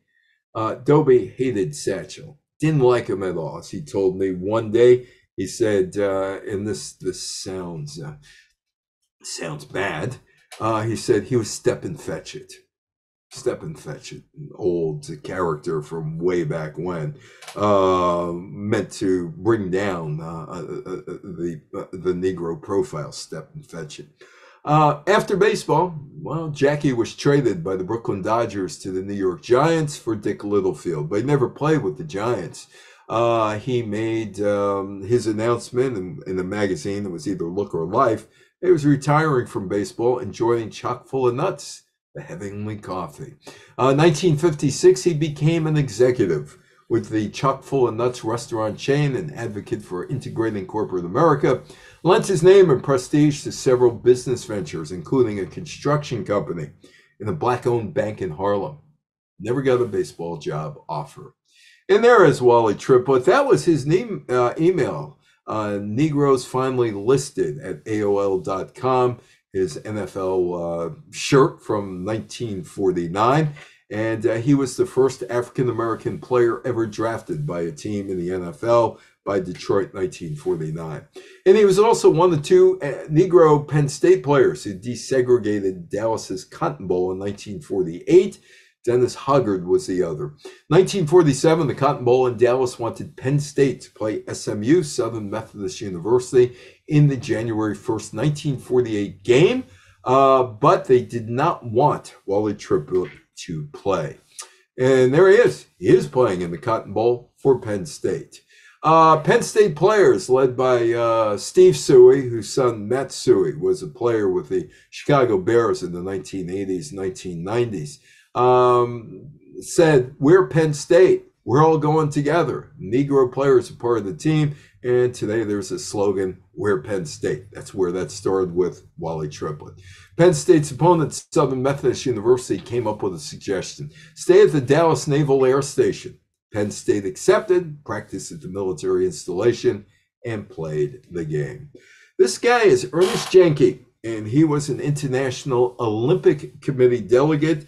Doby hated Satchel, didn't like him at all. As he told me one day, he said, and this sounds bad. He said he was Step and Fetch It. Step and Fetch It, an old character from way back when, meant to bring down the Negro profile, Step and Fetch It. After baseball, well, Jackie was traded by the Brooklyn Dodgers to the New York Giants for Dick Littlefield, but he never played with the Giants. He made his announcement in the magazine that was either Look or Life. He was retiring from baseball and joining Chock Full of Nuts, the Heavenly Coffee. 1956, he became an executive with the Chock Full of Nuts restaurant chain, an advocate for integrating corporate America, lent his name and prestige to several business ventures, including a construction company and a black-owned bank in Harlem. Never got a baseball job offer. And there is Wally Triplett. That was his name, email, Negroes Finally Listed at AOL.com. His NFL shirt from 1949, and he was the first African-American player ever drafted by a team in the NFL by Detroit 1949. And he was also one of the two Negro Penn State players who desegregated Dallas's Cotton Bowl in 1948. Dennis Hoggard was the other. 1947, the Cotton Bowl in Dallas wanted Penn State to play SMU, Southern Methodist University, in the January 1st, 1948 game, but they did not want Wally Triplett to play. And there he is. He is playing in the Cotton Bowl for Penn State. Penn State players led by Steve Sooy, whose son Matt Sooy was a player with the Chicago Bears in the 1980s, 1990s. Said, we're Penn State. We're all going together. Negro players are part of the team. And today there's a slogan, "We're Penn State." That's where that started with Wally Triplett. Penn State's opponent, Southern Methodist University, came up with a suggestion. Stay at the Dallas Naval Air Station. Penn State accepted, practiced at the military installation, and played the game. This guy is Ernest Jahnke, and he was an International Olympic Committee delegate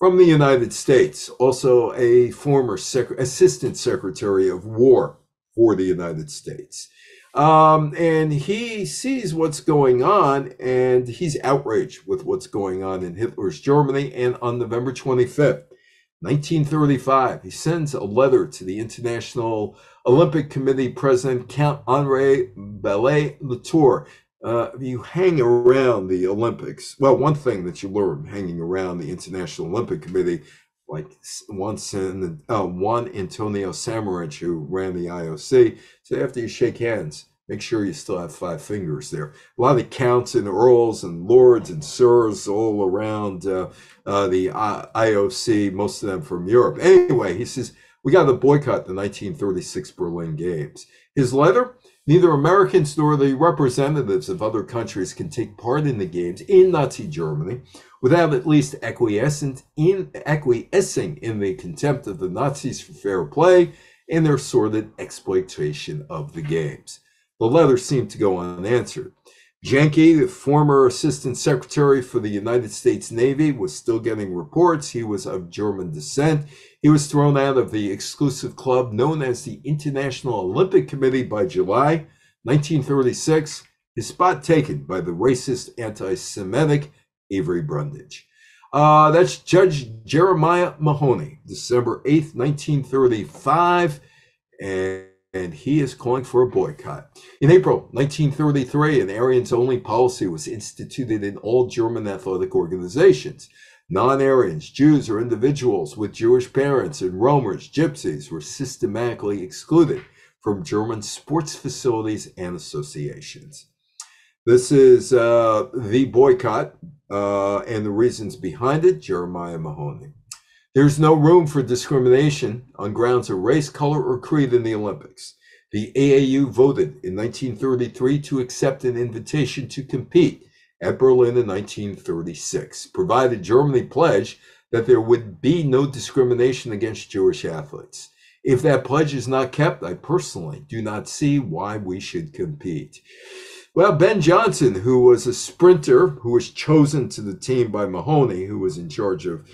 from the United States, also a former Assistant Secretary of War for the United States. And he sees what's going on, and he's outraged with what's going on in Hitler's Germany. And on November 25th, 1935, he sends a letter to the International Olympic Committee President Count Henri Ballet-Latour. You hang around the Olympics. Well, one thing that you learn hanging around the International Olympic Committee, like Juan Antonio Samaranch, who ran the IOC, so after you shake hands, make sure you still have five fingers there. A lot of counts and earls and lords and sirs all around the IOC, most of them from Europe. Anyway, he says, we got to boycott the 1936 Berlin Games. His letter? Neither Americans nor the representatives of other countries can take part in the games in Nazi Germany without at least acquiescing in the contempt of the Nazis for fair play and their sordid exploitation of the games. The letter seemed to go unanswered. Jahnke, the former Assistant Secretary for the United States Navy, was still getting reports. He was of German descent. He was thrown out of the exclusive club known as the International Olympic Committee by July 1936, his spot taken by the racist anti-Semitic Avery Brundage. That's Judge Jeremiah Mahoney, December 8th, 1935. And he is calling for a boycott. In April 1933, an Aryans-only policy was instituted in all German athletic organizations. Non-Aryans, Jews, or individuals with Jewish parents, and Romers, Gypsies, were systematically excluded from German sports facilities and associations. This is the boycott and the reasons behind it, Jeremiah Mahoney. There's no room for discrimination on grounds of race, color, or creed in the Olympics. The AAU voted in 1933 to accept an invitation to compete at Berlin in 1936, provided Germany pledged that there would be no discrimination against Jewish athletes. If that pledge is not kept, I personally do not see why we should compete. Well, Ben Johnson, who was a sprinter, who was chosen to the team by Mahoney, who was in charge of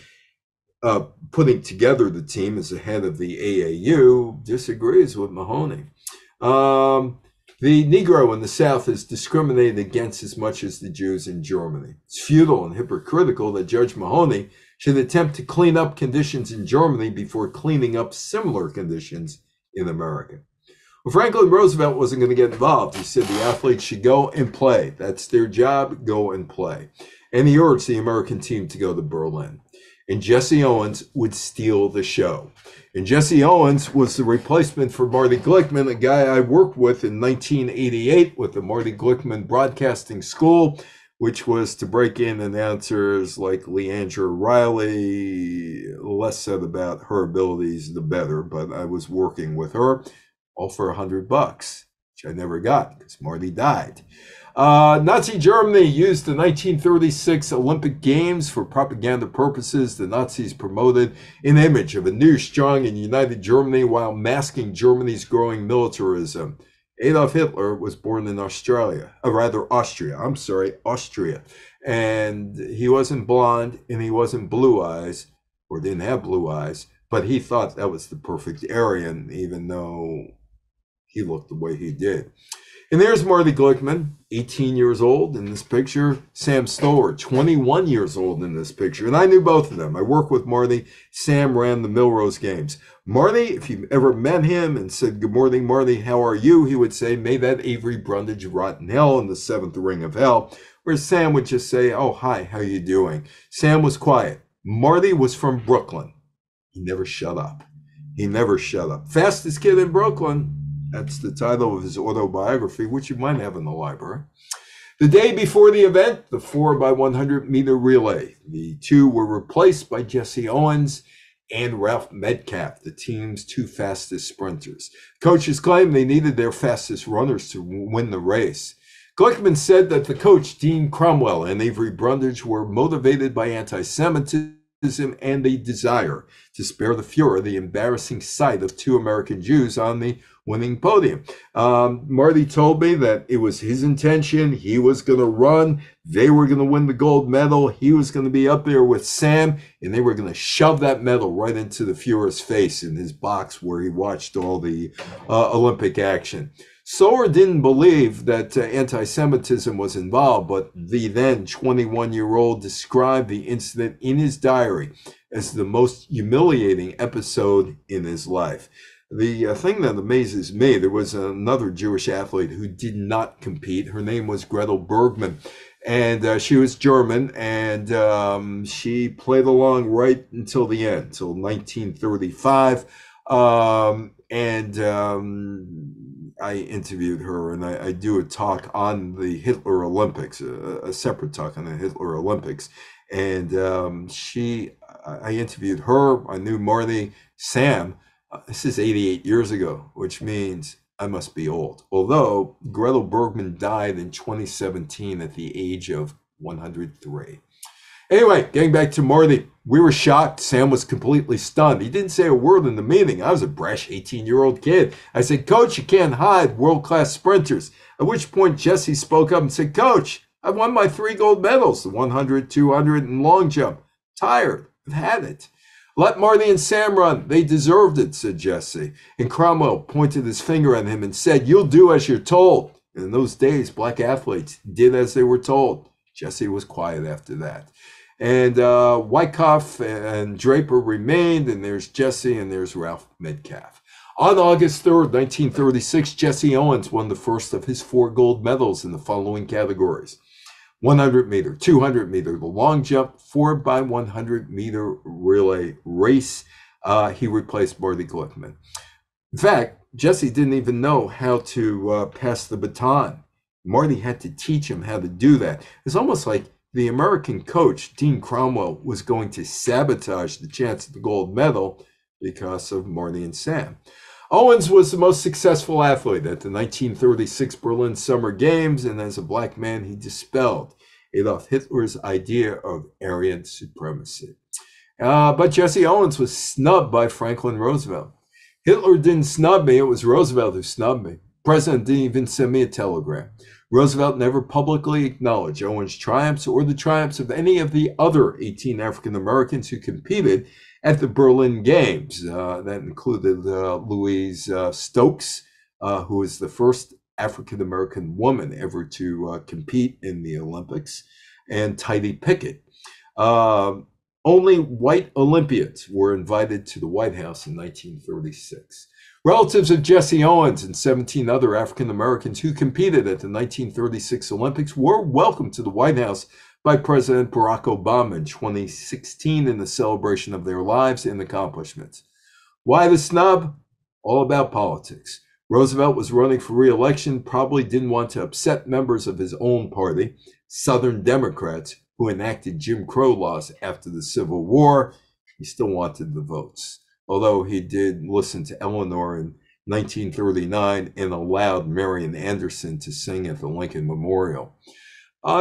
putting together the team as the head of the AAU, disagrees with Mahoney. The Negro in the South is discriminated against as much as the Jews in Germany. It's futile and hypocritical that Judge Mahoney should attempt to clean up conditions in Germany before cleaning up similar conditions in America. Well, Franklin Roosevelt wasn't going to get involved. He said the athletes should go and play. That's their job, go and play. And he urged the American team to go to Berlin. And Jesse Owens would steal the show. And Jesse Owens was the replacement for Marty Glickman, a guy I worked with in 1988 with the Marty Glickman Broadcasting School, which was to break in announcers like Leandra Riley. Less said about her abilities, the better, but I was working with her, all for $100, which I never got because Marty died. Nazi Germany used the 1936 Olympic Games for propaganda purposes. The Nazis promoted an image of a new, strong, and united Germany while masking Germany's growing militarism. Adolf Hitler was born in Austria. And he wasn't blonde and he wasn't blue eyes, or didn't have blue eyes, but he thought that was the perfect Aryan, even though he looked the way he did. And there's Marty Glickman, 18 years old in this picture. Sam Stoller, 21 years old in this picture. And I knew both of them. I worked with Marty. Sam ran the Millrose Games. Marty, if you ever met him and said, "Good morning, Marty, how are you?" he would say, "May that Avery Brundage rot in hell in the seventh ring of hell." Whereas Sam would just say, "Oh, hi, how you doing?" Sam was quiet. Marty was from Brooklyn. He never shut up. He never shut up. Fastest kid in Brooklyn. That's the title of his autobiography, which you might have in the library. The day before the event, the 4x100 meter relay. The two were replaced by Jesse Owens and Ralph Metcalf, the team's two fastest sprinters. Coaches claimed they needed their fastest runners to win the race. Glickman said that the coach, Dean Cromwell, and Avery Brundage were motivated by anti-Semitism and a desire to spare the Fuhrer the embarrassing sight of two American Jews on the winning podium. Marty told me that it was his intention. He was going to run. They were going to win the gold medal. He was going to be up there with Sam, and they were going to shove that medal right into the Fuhrer's face in his box where he watched all the Olympic action. Sauer didn't believe that anti-Semitism was involved, but the then 21-year-old described the incident in his diary as the most humiliating episode in his life. The thing that amazes me, there was another Jewish athlete who did not compete. Her name was Gretel Bergmann, and she was German, and she played along right until the end, until 1935, I interviewed her, and I do a talk on the Hitler Olympics, a separate talk on the Hitler Olympics. And I interviewed her. I knew Marty, Sam. This is 88 years ago, which means I must be old. Although Gretel Bergmann died in 2017 at the age of 103. Anyway, getting back to Marty, we were shocked. Sam was completely stunned. He didn't say a word in the meeting. I was a brash 18-year-old kid. I said, Coach, you can't hide world-class sprinters. At which point, Jesse spoke up and said, Coach, I've won my 3 gold medals, the 100, 200, and long jump. Tired. I've had it. Let Marty and Sam run. They deserved it, said Jesse. And Cromwell pointed his finger at him and said, You'll do as you're told. And in those days, black athletes did as they were told. Jesse was quiet after that. And Wyckoff and Draper remained, and there's Jesse, and there's Ralph Metcalf. On August 3rd, 1936, Jesse Owens won the first of his 4 gold medals in the following categories: 100 meter, 200 meter, the long jump, 4x100 meter relay race. He replaced Marty Glickman. In fact, Jesse didn't even know how to pass the baton. Marty had to teach him how to do that. It's almost like the American coach, Dean Cromwell, was going to sabotage the chance of the gold medal because of Marty and Sam. Owens was the most successful athlete at the 1936 Berlin Summer Games, and as a black man, he dispelled Adolf Hitler's idea of Aryan supremacy. But Jesse Owens was snubbed by Franklin Roosevelt. Hitler didn't snub me, it was Roosevelt who snubbed me. The president didn't even send me a telegram. Roosevelt never publicly acknowledged Owens' triumphs or the triumphs of any of the other 18 African Americans who competed at the Berlin Games. That included Louise Stokes, who was the first African American woman ever to compete in the Olympics, and Tydie Pickett. Only white Olympians were invited to the White House in 1936. Relatives of Jesse Owens and 17 other African Americans who competed at the 1936 Olympics were welcomed to the White House by President Barack Obama in 2016 in the celebration of their lives and accomplishments. Why the snub? All about politics. Roosevelt was running for re-election, probably didn't want to upset members of his own party, Southern Democrats, who enacted Jim Crow laws after the Civil War. He still wanted the votes, although he did listen to Eleanor in 1939 and allowed Marian Anderson to sing at the Lincoln Memorial.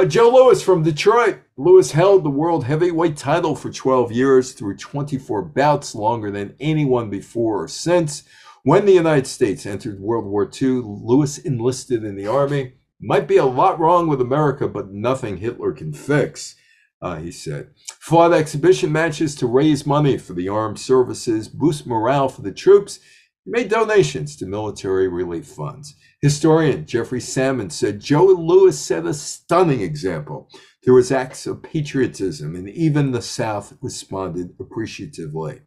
Joe Louis from Detroit. Louis held the world heavyweight title for 12 years through 24 bouts, longer than anyone before or since. When the United States entered World War II, Louis enlisted in the Army. Might be a lot wrong with America, but nothing Hitler can fix. He said, fought exhibition matches to raise money for the armed services, boost morale for the troops. He made donations to military relief funds. Historian Jeffrey Salmon said, Joe Louis set a stunning example through his acts of patriotism, and even the South responded appreciatively.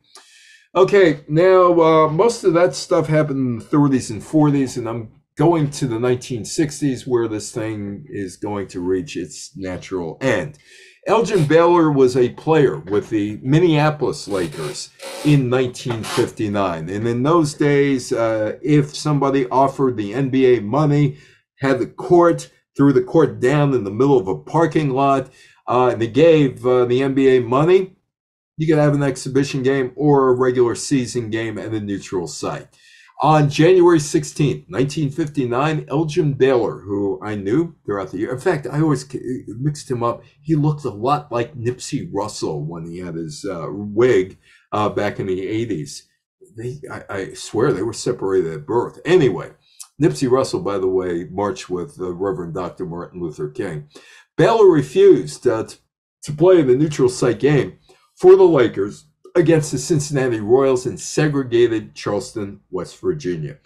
Okay, now most of that stuff happened in the 30s and 40s, and I'm going to the 1960s where this thing is going to reach its natural end. Elgin Baylor was a player with the Minneapolis Lakers in 1959. And in those days, if somebody offered the NBA money, had the court, threw the court down in the middle of a parking lot, and they gave the NBA money, you could have an exhibition game or a regular season game at a neutral site. On January 16th, 1959, Elgin Baylor, who I knew throughout the year. In fact, I always mixed him up. He looked a lot like Nipsey Russell when he had his wig back in the 80s. I swear they were separated at birth. Anyway, Nipsey Russell, by the way, marched with Reverend Dr. Martin Luther King. Baylor refused to play in the neutral site game for the Lakers against the Cincinnati Royals in segregated Charleston, West Virginia.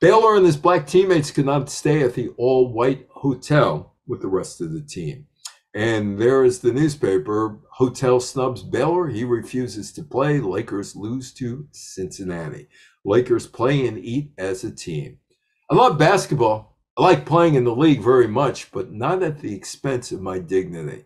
Baylor and his black teammates could not stay at the all-white hotel with the rest of the team. And there is the newspaper, hotel snubs Baylor. He refuses to play. Lakers lose to Cincinnati. Lakers play and eat as a team. I love basketball. I like playing in the league very much, but not at the expense of my dignity.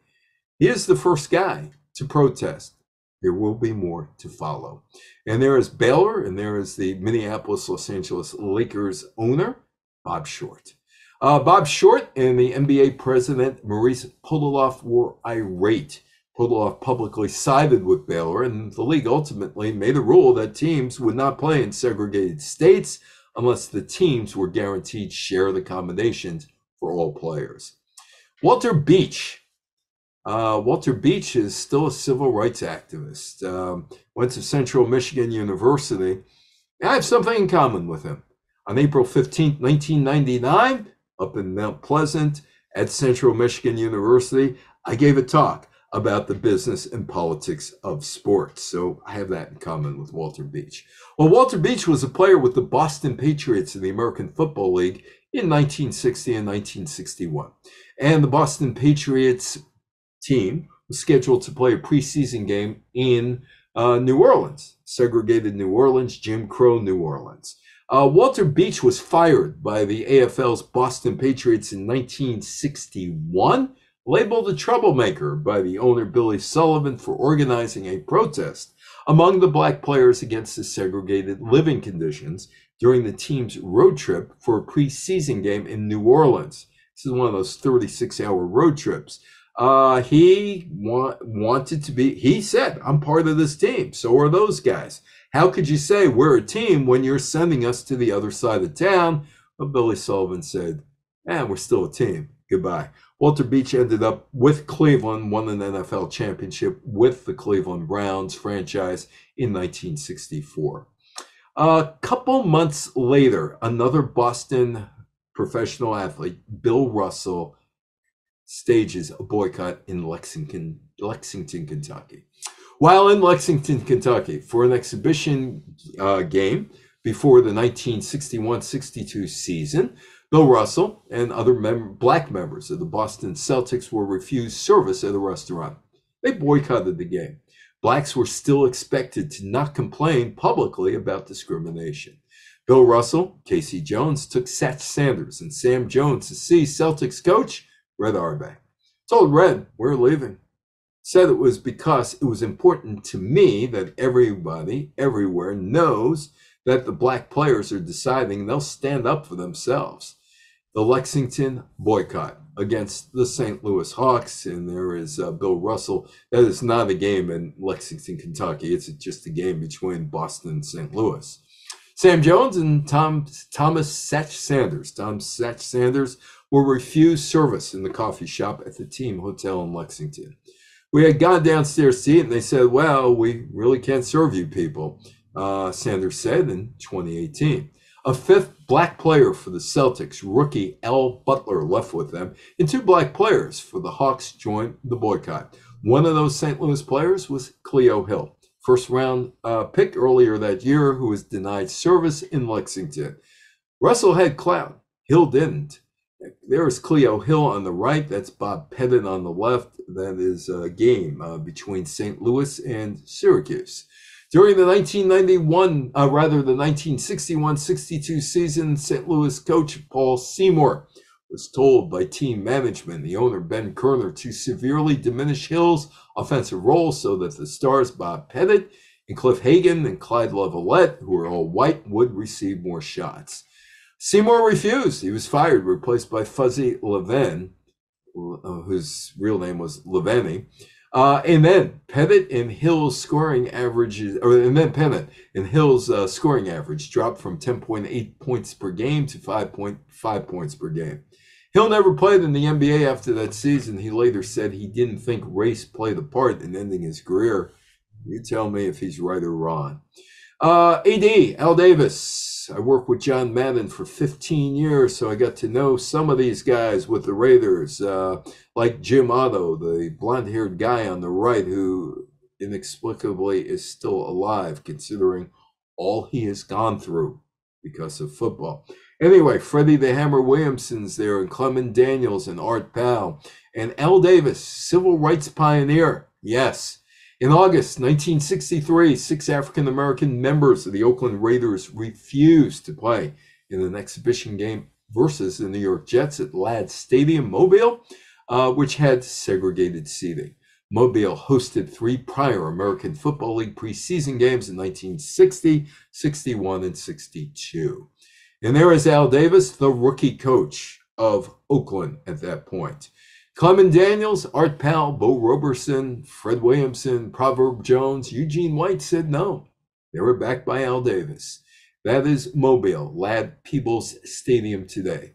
He is the first guy to protest. There will be more to follow. And there is Baylor, and there is the Minneapolis, Los Angeles Lakers owner, Bob Short. Bob Short and the NBA president, Maurice Podoloff, were irate. Podoloff publicly sided with Baylor, and the league ultimately made a rule that teams would not play in segregated states unless the teams were guaranteed shared accommodations for all players. Walter Beach. Walter Beach is still a civil rights activist, went to Central Michigan University. I have something in common with him. On April 15, 1999, up in Mount Pleasant at Central Michigan University, I gave a talk about the business and politics of sports. So I have that in common with Walter Beach. Well, Walter Beach was a player with the Boston Patriots in the American Football League in 1960 and 1961. And the Boston Patriots team was scheduled to play a preseason game in New Orleans, segregated New Orleans, Jim Crow New Orleans. Walter Beach was fired by the AFL's Boston Patriots in 1961, labeled a troublemaker by the owner Billy Sullivan for organizing a protest among the black players against the segregated living conditions during the team's road trip for a preseason game in New Orleans. This is one of those 36-hour road trips. He said, I'm part of this team. So are those guys. How could you say we're a team when you're sending us to the other side of town? But Billy Sullivan said, we're still a team. Goodbye. Walter Beach ended up with Cleveland, won an NFL championship with the Cleveland Browns franchise in 1964. A couple months later, another Boston professional athlete, Bill Russell, stages a boycott in Lexington, Kentucky. While in Lexington, Kentucky, for an exhibition game before the 1961-62 season, Bill Russell and other black members of the Boston Celtics were refused service at a restaurant. They boycotted the game. Blacks were still expected to not complain publicly about discrimination. Bill Russell, Casey Jones, took Satch Sanders and Sam Jones to see Celtics coach Red Auerbach. Told Red, we're leaving. Said it was because it was important to me that everybody, everywhere, knows that the black players are deciding they'll stand up for themselves. The Lexington boycott against the St. Louis Hawks, and there is Bill Russell. That is not a game in Lexington, Kentucky. It's just a game between Boston and St. Louis. Sam Jones and Thomas Satch Sanders were refused service in the coffee shop at the team hotel in Lexington. We had gone downstairs to eat, and they said, well, we really can't serve you people, Sanders said in 2018. A fifth black player for the Celtics, rookie Al Butler, left with them, and two black players for the Hawks joined the boycott. One of those St. Louis players was Cleo Hill, first-round pick earlier that year, who was denied service in Lexington. Russell had clout. Hill didn't. There is Cleo Hill on the right. That's Bob Pettit on the left. That is a game between St. Louis and Syracuse. During the 1961-62 season, St. Louis coach Paul Seymour was told by team management, the owner Ben Kerner, to severely diminish Hill's offensive role so that the stars Bob Pettit and Cliff Hagan and Clyde Leveillette, who were all white, would receive more shots. Seymour refused. He was fired, replaced by Fuzzy Levin, whose real name was Leveni. And then Pettitte and Hill's scoring averages, scoring average dropped from 10.8 points per game to 5.5 points per game. Hill never played in the NBA after that season. He later said he didn't think race played a part in ending his career. You tell me if he's right or wrong. AD, Al Davis. I worked with John Madden for 15 years, so I got to know some of these guys with the Raiders, like Jim Otto, the blonde-haired guy on the right who inexplicably is still alive considering all he has gone through because of football. Anyway, Freddie the Hammer Williamson's there, and Clement Daniels and Art Powell. And Al Davis, civil rights pioneer, yes. In August 1963, 6 African-American members of the Oakland Raiders refused to play in an exhibition game versus the New York Jets at Ladd Stadium, Mobile, which had segregated seating. Mobile hosted 3 prior American Football League preseason games in 1960, 61, and 62. And there is Al Davis, the rookie coach of Oakland at that point. Clement Daniels, Art Powell, Bo Roberson, Fred Williamson, Proverb Jones, Eugene White said no. They were backed by Al Davis. That is Mobile, Ladd Peebles Stadium today.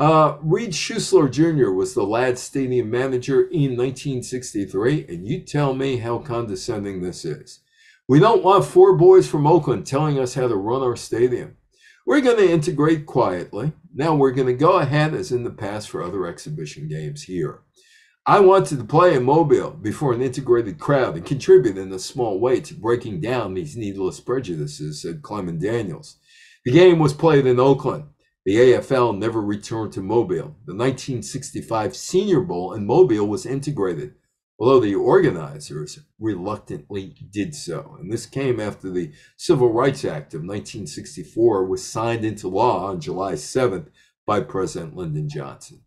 Reed Schuessler Jr. was the Ladd Stadium manager in 1963, and you tell me how condescending this is. We don't want 4 boys from Oakland telling us how to run our stadium. We're going to integrate quietly. Now we're going to go ahead as in the past for other exhibition games here. I wanted to play in Mobile before an integrated crowd and contribute in a small way to breaking down these needless prejudices, said Clement Daniels. The game was played in Oakland. The AFL never returned to Mobile. The 1965 Senior Bowl in Mobile was integrated, although the organizers reluctantly did so. And this came after the Civil Rights Act of 1964 was signed into law on July 7th by President Lyndon Johnson.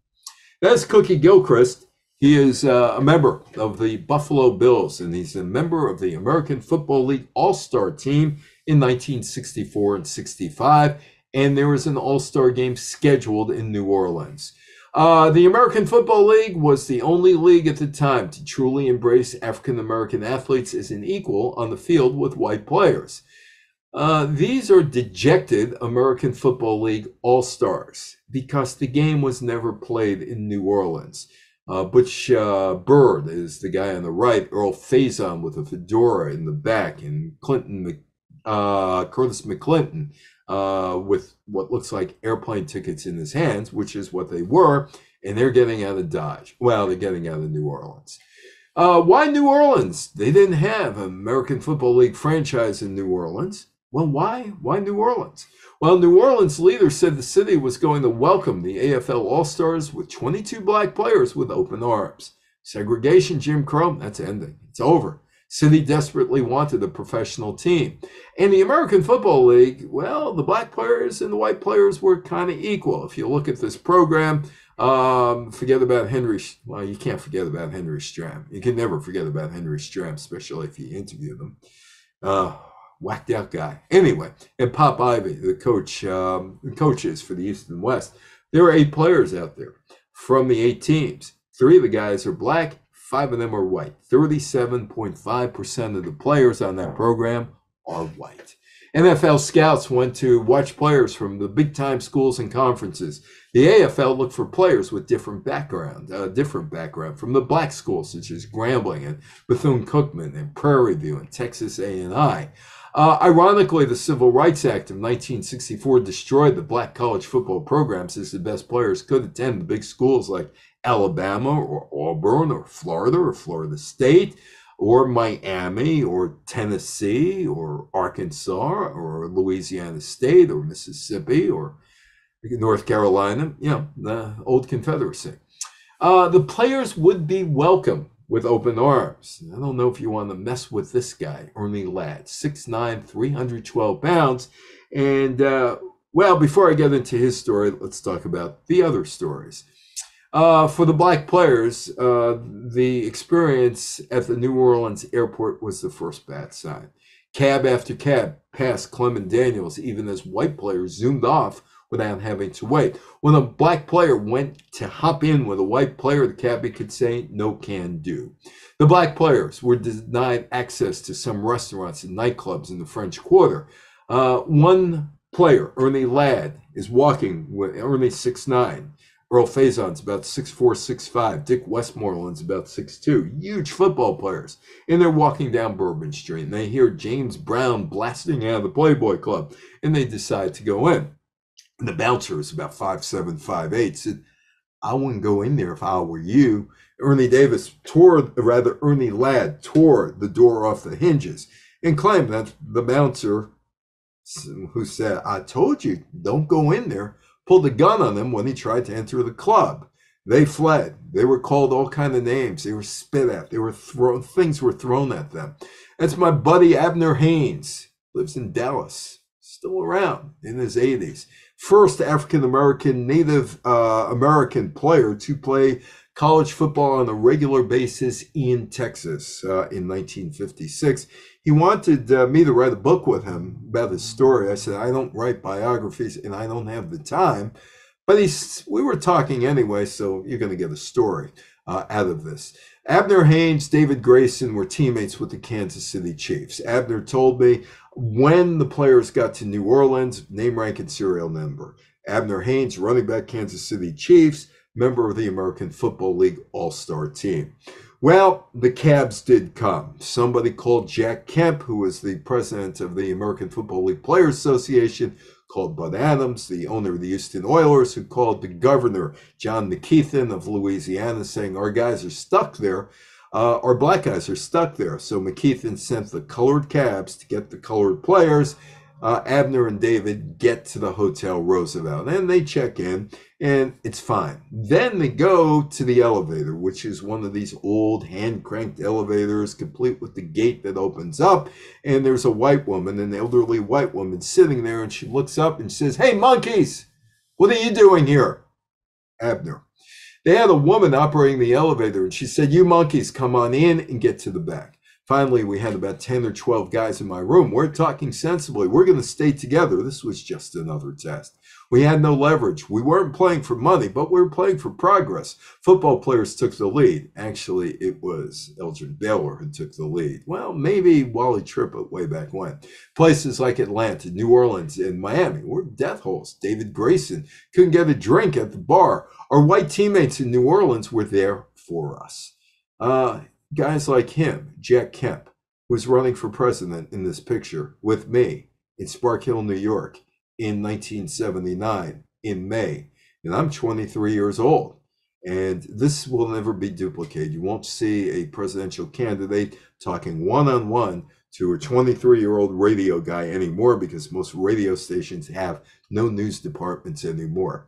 That's Cookie Gilchrist. He is a member of the Buffalo Bills, and he's a member of the American Football League All-Star team in 1964 and 65. And there was an All-Star game scheduled in New Orleans. The American Football League was the only league at the time to truly embrace African-American athletes as an equal on the field with white players. These are dejected American Football League All-Stars because the game was never played in New Orleans. Butch Bird is the guy on the right, Earl Faison with a fedora in the back, and Curtis McClinton with what looks like airplane tickets in his hands, which is what they were, and they're getting out of Dodge. Well, they're getting out of New Orleans. Why New Orleans? They didn't have an American Football League franchise in New Orleans. Well, why? Why New Orleans? Well, New Orleans leaders said the city was going to welcome the AFL All-Stars with 22 black players with open arms. Segregation, Jim Crow, that's ending. It's over. City desperately wanted a professional team. And the American Football League, well, the black players and the white players were kind of equal. If you look at this program, forget about Henry. Well, you can't forget about Henry Stram. You can never forget about Henry Stram, especially if you interview them. Whacked out guy. Anyway, and Pop Ivey, the coach, coaches for the East and West. There are 8 players out there from the 8 teams. 3 of the guys are black. 5 of them are white. 37.5% of the players on that program are white. NFL scouts went to watch players from the big-time schools and conferences. The AFL looked for players with different background from the black schools, such as Grambling and Bethune-Cookman and Prairie View and Texas A&I. Ironically, the Civil Rights Act of 1964 destroyed the black college football programs as the best players could attend the big schools like Alabama or Auburn or Florida State or Miami or Tennessee or Arkansas or Louisiana State or Mississippi or North Carolina, you know, the old Confederacy. The players would be welcome with open arms. I don't know if you want to mess with this guy, Ernie Ladd, 6'9", 312 pounds. And, well, before I get into his story, let's talk about the other stories. For the black players, the experience at the New Orleans airport was the first bad sign. Cab after cab passed Clement Daniels, even as white players zoomed off without having to wait. When a black player went to hop in with a white player, the cabby could say, "No can do." The black players were denied access to some restaurants and nightclubs in the French Quarter. One player, Ernie Ladd, is walking with Ernie 6'9". Earl Faison's about 6'4", 6'5". Dick Westmoreland's about 6'2". Huge football players. And they're walking down Bourbon Street, and they hear James Brown blasting out of the Playboy Club, and they decide to go in. And the bouncer is about 5'7", 5'8", said, "I wouldn't go in there if I were you." Ernie Ladd tore the door off the hinges and claimed that the bouncer, who said, "I told you, don't go in there," pulled a gun on them when he tried to enter the club. They fled. They were called all kinds of names. They were spit at. They were thrown. Things were thrown at them. That's my buddy Abner Haynes. Lives in Dallas. Still around in his 80s. First African-American, Native American player to play college football on a regular basis in Texas in 1956. He wanted me to write a book with him about his story. I said, "I don't write biographies and I don't have the time." But we were talking anyway, so you're going to get a story out of this. Abner Haynes, David Grayson were teammates with the Kansas City Chiefs. Abner told me when the players got to New Orleans, name, rank, and serial number. Abner Haynes, running back, Kansas City Chiefs, member of the American Football League All-Star team. Well, the cabs did come. Somebody called Jack Kemp, who was the president of the American Football League Players Association, called Bud Adams, the owner of the Houston Oilers, who called the governor, John McKeithen of Louisiana, saying, "Our guys are stuck there. Our black guys are stuck there." So McKeithen sent the colored cabs to get the colored players. Abner and David get to the Hotel Roosevelt, and they check in, and it's fine. Then they go to the elevator, which is one of these old hand-cranked elevators, complete with the gate that opens up, and there's a white woman, an elderly white woman, sitting there, and she looks up and says, "Hey, monkeys, what are you doing here?" Abner. They had a woman operating the elevator, and she said, "You monkeys, come on in and get to the back." Finally, we had about 10 or 12 guys in my room. We're talking sensibly. We're going to stay together. This was just another test. We had no leverage. We weren't playing for money, but we were playing for progress. Football players took the lead. Actually, it was Elgin Baylor who took the lead. Well, maybe Wally Triplett way back when. Places like Atlanta, New Orleans, and Miami were death holes. David Grayson couldn't get a drink at the bar. Our white teammates in New Orleans were there for us. Guys like him, Jack Kemp, who's running for president in this picture with me in Spark Hill, New York in 1979 in May. And I'm 23 years old. And this will never be duplicated. You won't see a presidential candidate talking one-on-one to a 23-year-old radio guy anymore, because most radio stations have no news departments anymore.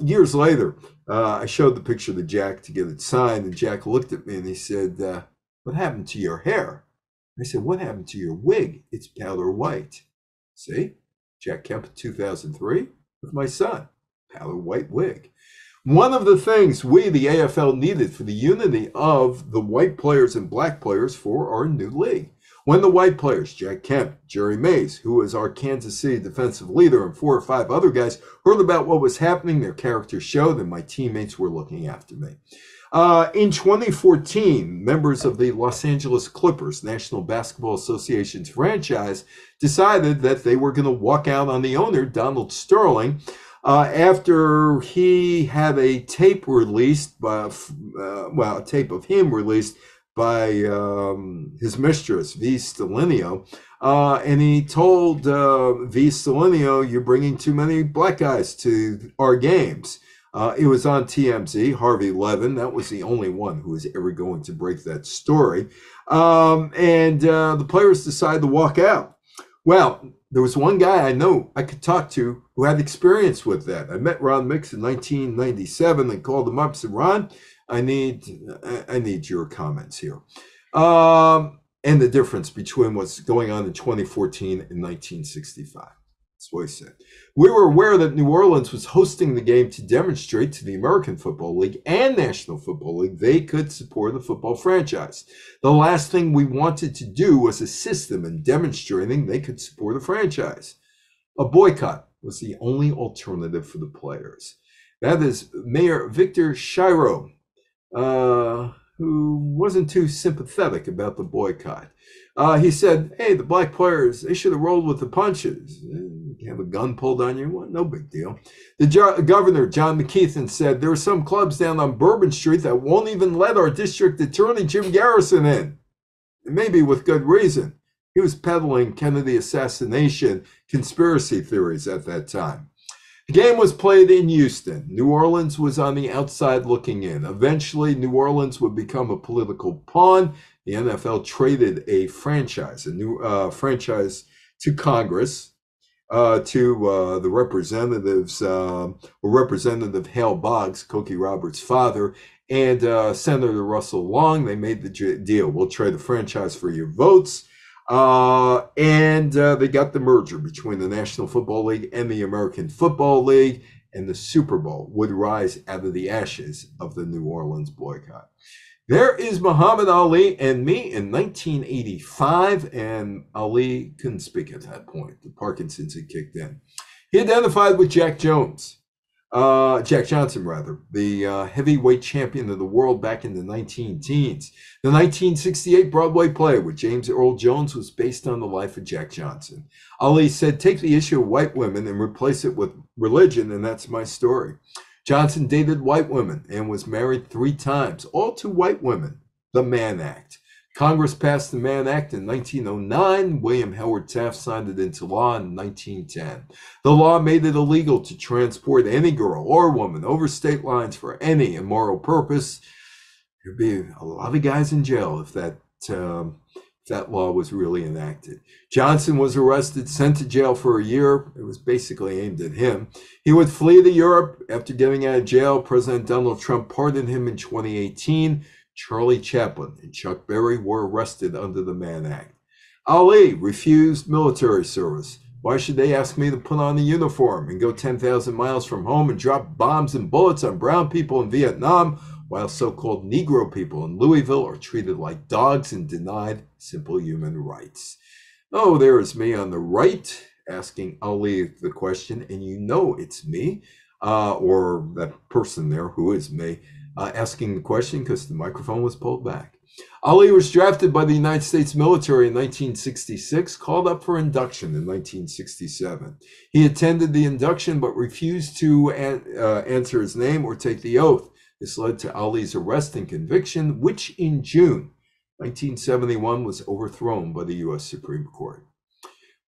Years later, I showed the picture to Jack to get it signed, and Jack looked at me and he said, "What happened to your hair?" I said, "What happened to your wig? It's powder white." See, Jack Kemp, 2003, with my son, powder white wig. One of the things we, the AFL, needed for the unity of the white players and black players for our new league. When the white players, Jack Kemp, Jerry Mays, who was our Kansas City defensive leader, and 4 or 5 other guys, heard about what was happening, their character showed, and my teammates were looking after me. In 2014, members of the Los Angeles Clippers, National Basketball Association's franchise, decided that they were going to walk out on the owner, Donald Sterling, after he had a tape released, a tape of him released by his mistress, V. Stilinio, and he told V. Stilinio, "You're bringing too many black guys to our games." It was on TMZ, Harvey Levin. That was the only one who was ever going to break that story. And the players decided to walk out. Well, there was one guy I know I could talk to who had experience with that. I met Ron Mix in 1997 and called him up and said, "Ron, I need your comments here." And the difference between what's going on in 2014 and 1965. That's what he said. "We were aware that New Orleans was hosting the game to demonstrate to the American Football League and National Football League they could support the football franchise. The last thing we wanted to do was assist them in demonstrating they could support a franchise. A boycott was the only alternative for the players. That is Mayor Victor Shiro, who wasn't too sympathetic about the boycott. He said, hey, the black players, they should have rolled with the punches. You have a gun pulled on you, well, no big deal. The governor, John McKeithen, said, there are some clubs down on Bourbon Street that won't even let our district attorney, Jim Garrison, in. And maybe with good reason. He was peddling Kennedy assassination conspiracy theories at that time. The game was played in Houston. New Orleans was on the outside looking in. Eventually, New Orleans would become a political pawn. The NFL traded a new franchise to Congress, to the representatives, Representative Hale Boggs, Cokie Roberts' father, and Senator Russell Long. They made the deal. We'll trade the franchise for your votes. And they got the merger between the National Football League and the American Football League, and the Super Bowl would rise out of the ashes of the New Orleans boycott. There is Muhammad Ali and Me in 1985, and Ali couldn't speak at that point. The Parkinson's had kicked in. He identified with Jack Johnson, the heavyweight champion of the world back in the 19-teens. The 1968 Broadway play with James Earl Jones was based on the life of Jack Johnson. Ali said, take the issue of white women and replace it with religion, and that's my story. Johnson dated white women and was married 3 times, all to white women. The Mann Act. Congress passed the Mann Act in 1909. William Howard Taft signed it into law in 1910. The law made it illegal to transport any girl or woman over state lines for any immoral purpose. There'd be a lot of guys in jail if that law was really enacted. Johnson was arrested, sent to jail for a year. It was basically aimed at him. He would flee to Europe. After getting out of jail, President Donald Trump pardoned him in 2018. Charlie Chaplin and Chuck Berry were arrested under the Mann Act. Ali refused military service. Why should they ask me to put on a uniform and go 10,000 miles from home and drop bombs and bullets on brown people in Vietnam, while so-called Negro people in Louisville are treated like dogs and denied simple human rights? Oh, there is me on the right asking Ali the question, and you know it's me, or that person there who is me, asking the question because the microphone was pulled back. Ali was drafted by the United States military in 1966, called up for induction in 1967. He attended the induction but refused to answer his name or take the oath. This led to Ali's arrest and conviction, which in June 1971 was overthrown by the U.S. Supreme Court.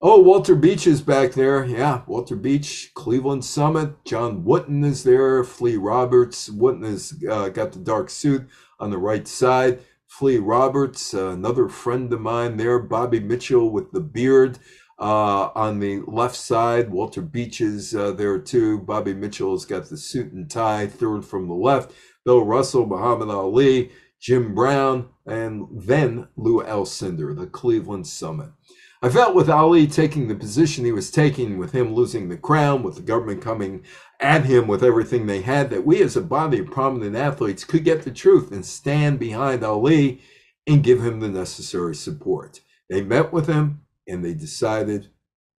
Oh, Walter Beach is back there. Yeah, Walter Beach, Cleveland Summit. John Wooden is there. Flea Roberts. Wooden has got the dark suit on the right side. Flea Roberts, another friend of mine there. Bobby Mitchell with the beard on the left side. Walter Beach is there too. Bobby Mitchell's got the suit and tie, third from the left. Bill Russell, Muhammad Ali, Jim Brown, and then Lou Alcindor, the Cleveland Summit. I felt with Ali taking the position he was taking, with him losing the crown, with the government coming at him with everything they had, that we as a body of prominent athletes could get the truth and stand behind Ali and give him the necessary support. They met with him and they decided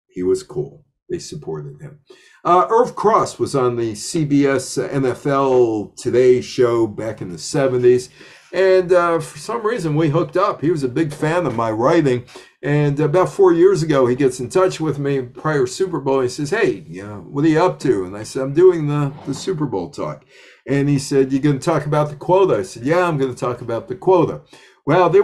he was cool. They supported him. Irv Cross was on the CBS NFL Today show back in the 70s. And for some reason, we hooked up. He was a big fan of my writing. And about 4 years ago, he gets in touch with me prior Super Bowl. He says, hey, what are you up to? And I said, I'm doing the Super Bowl talk. And he said, you going to talk about the quota? I said, yeah, I'm going to talk about the quota. Well, there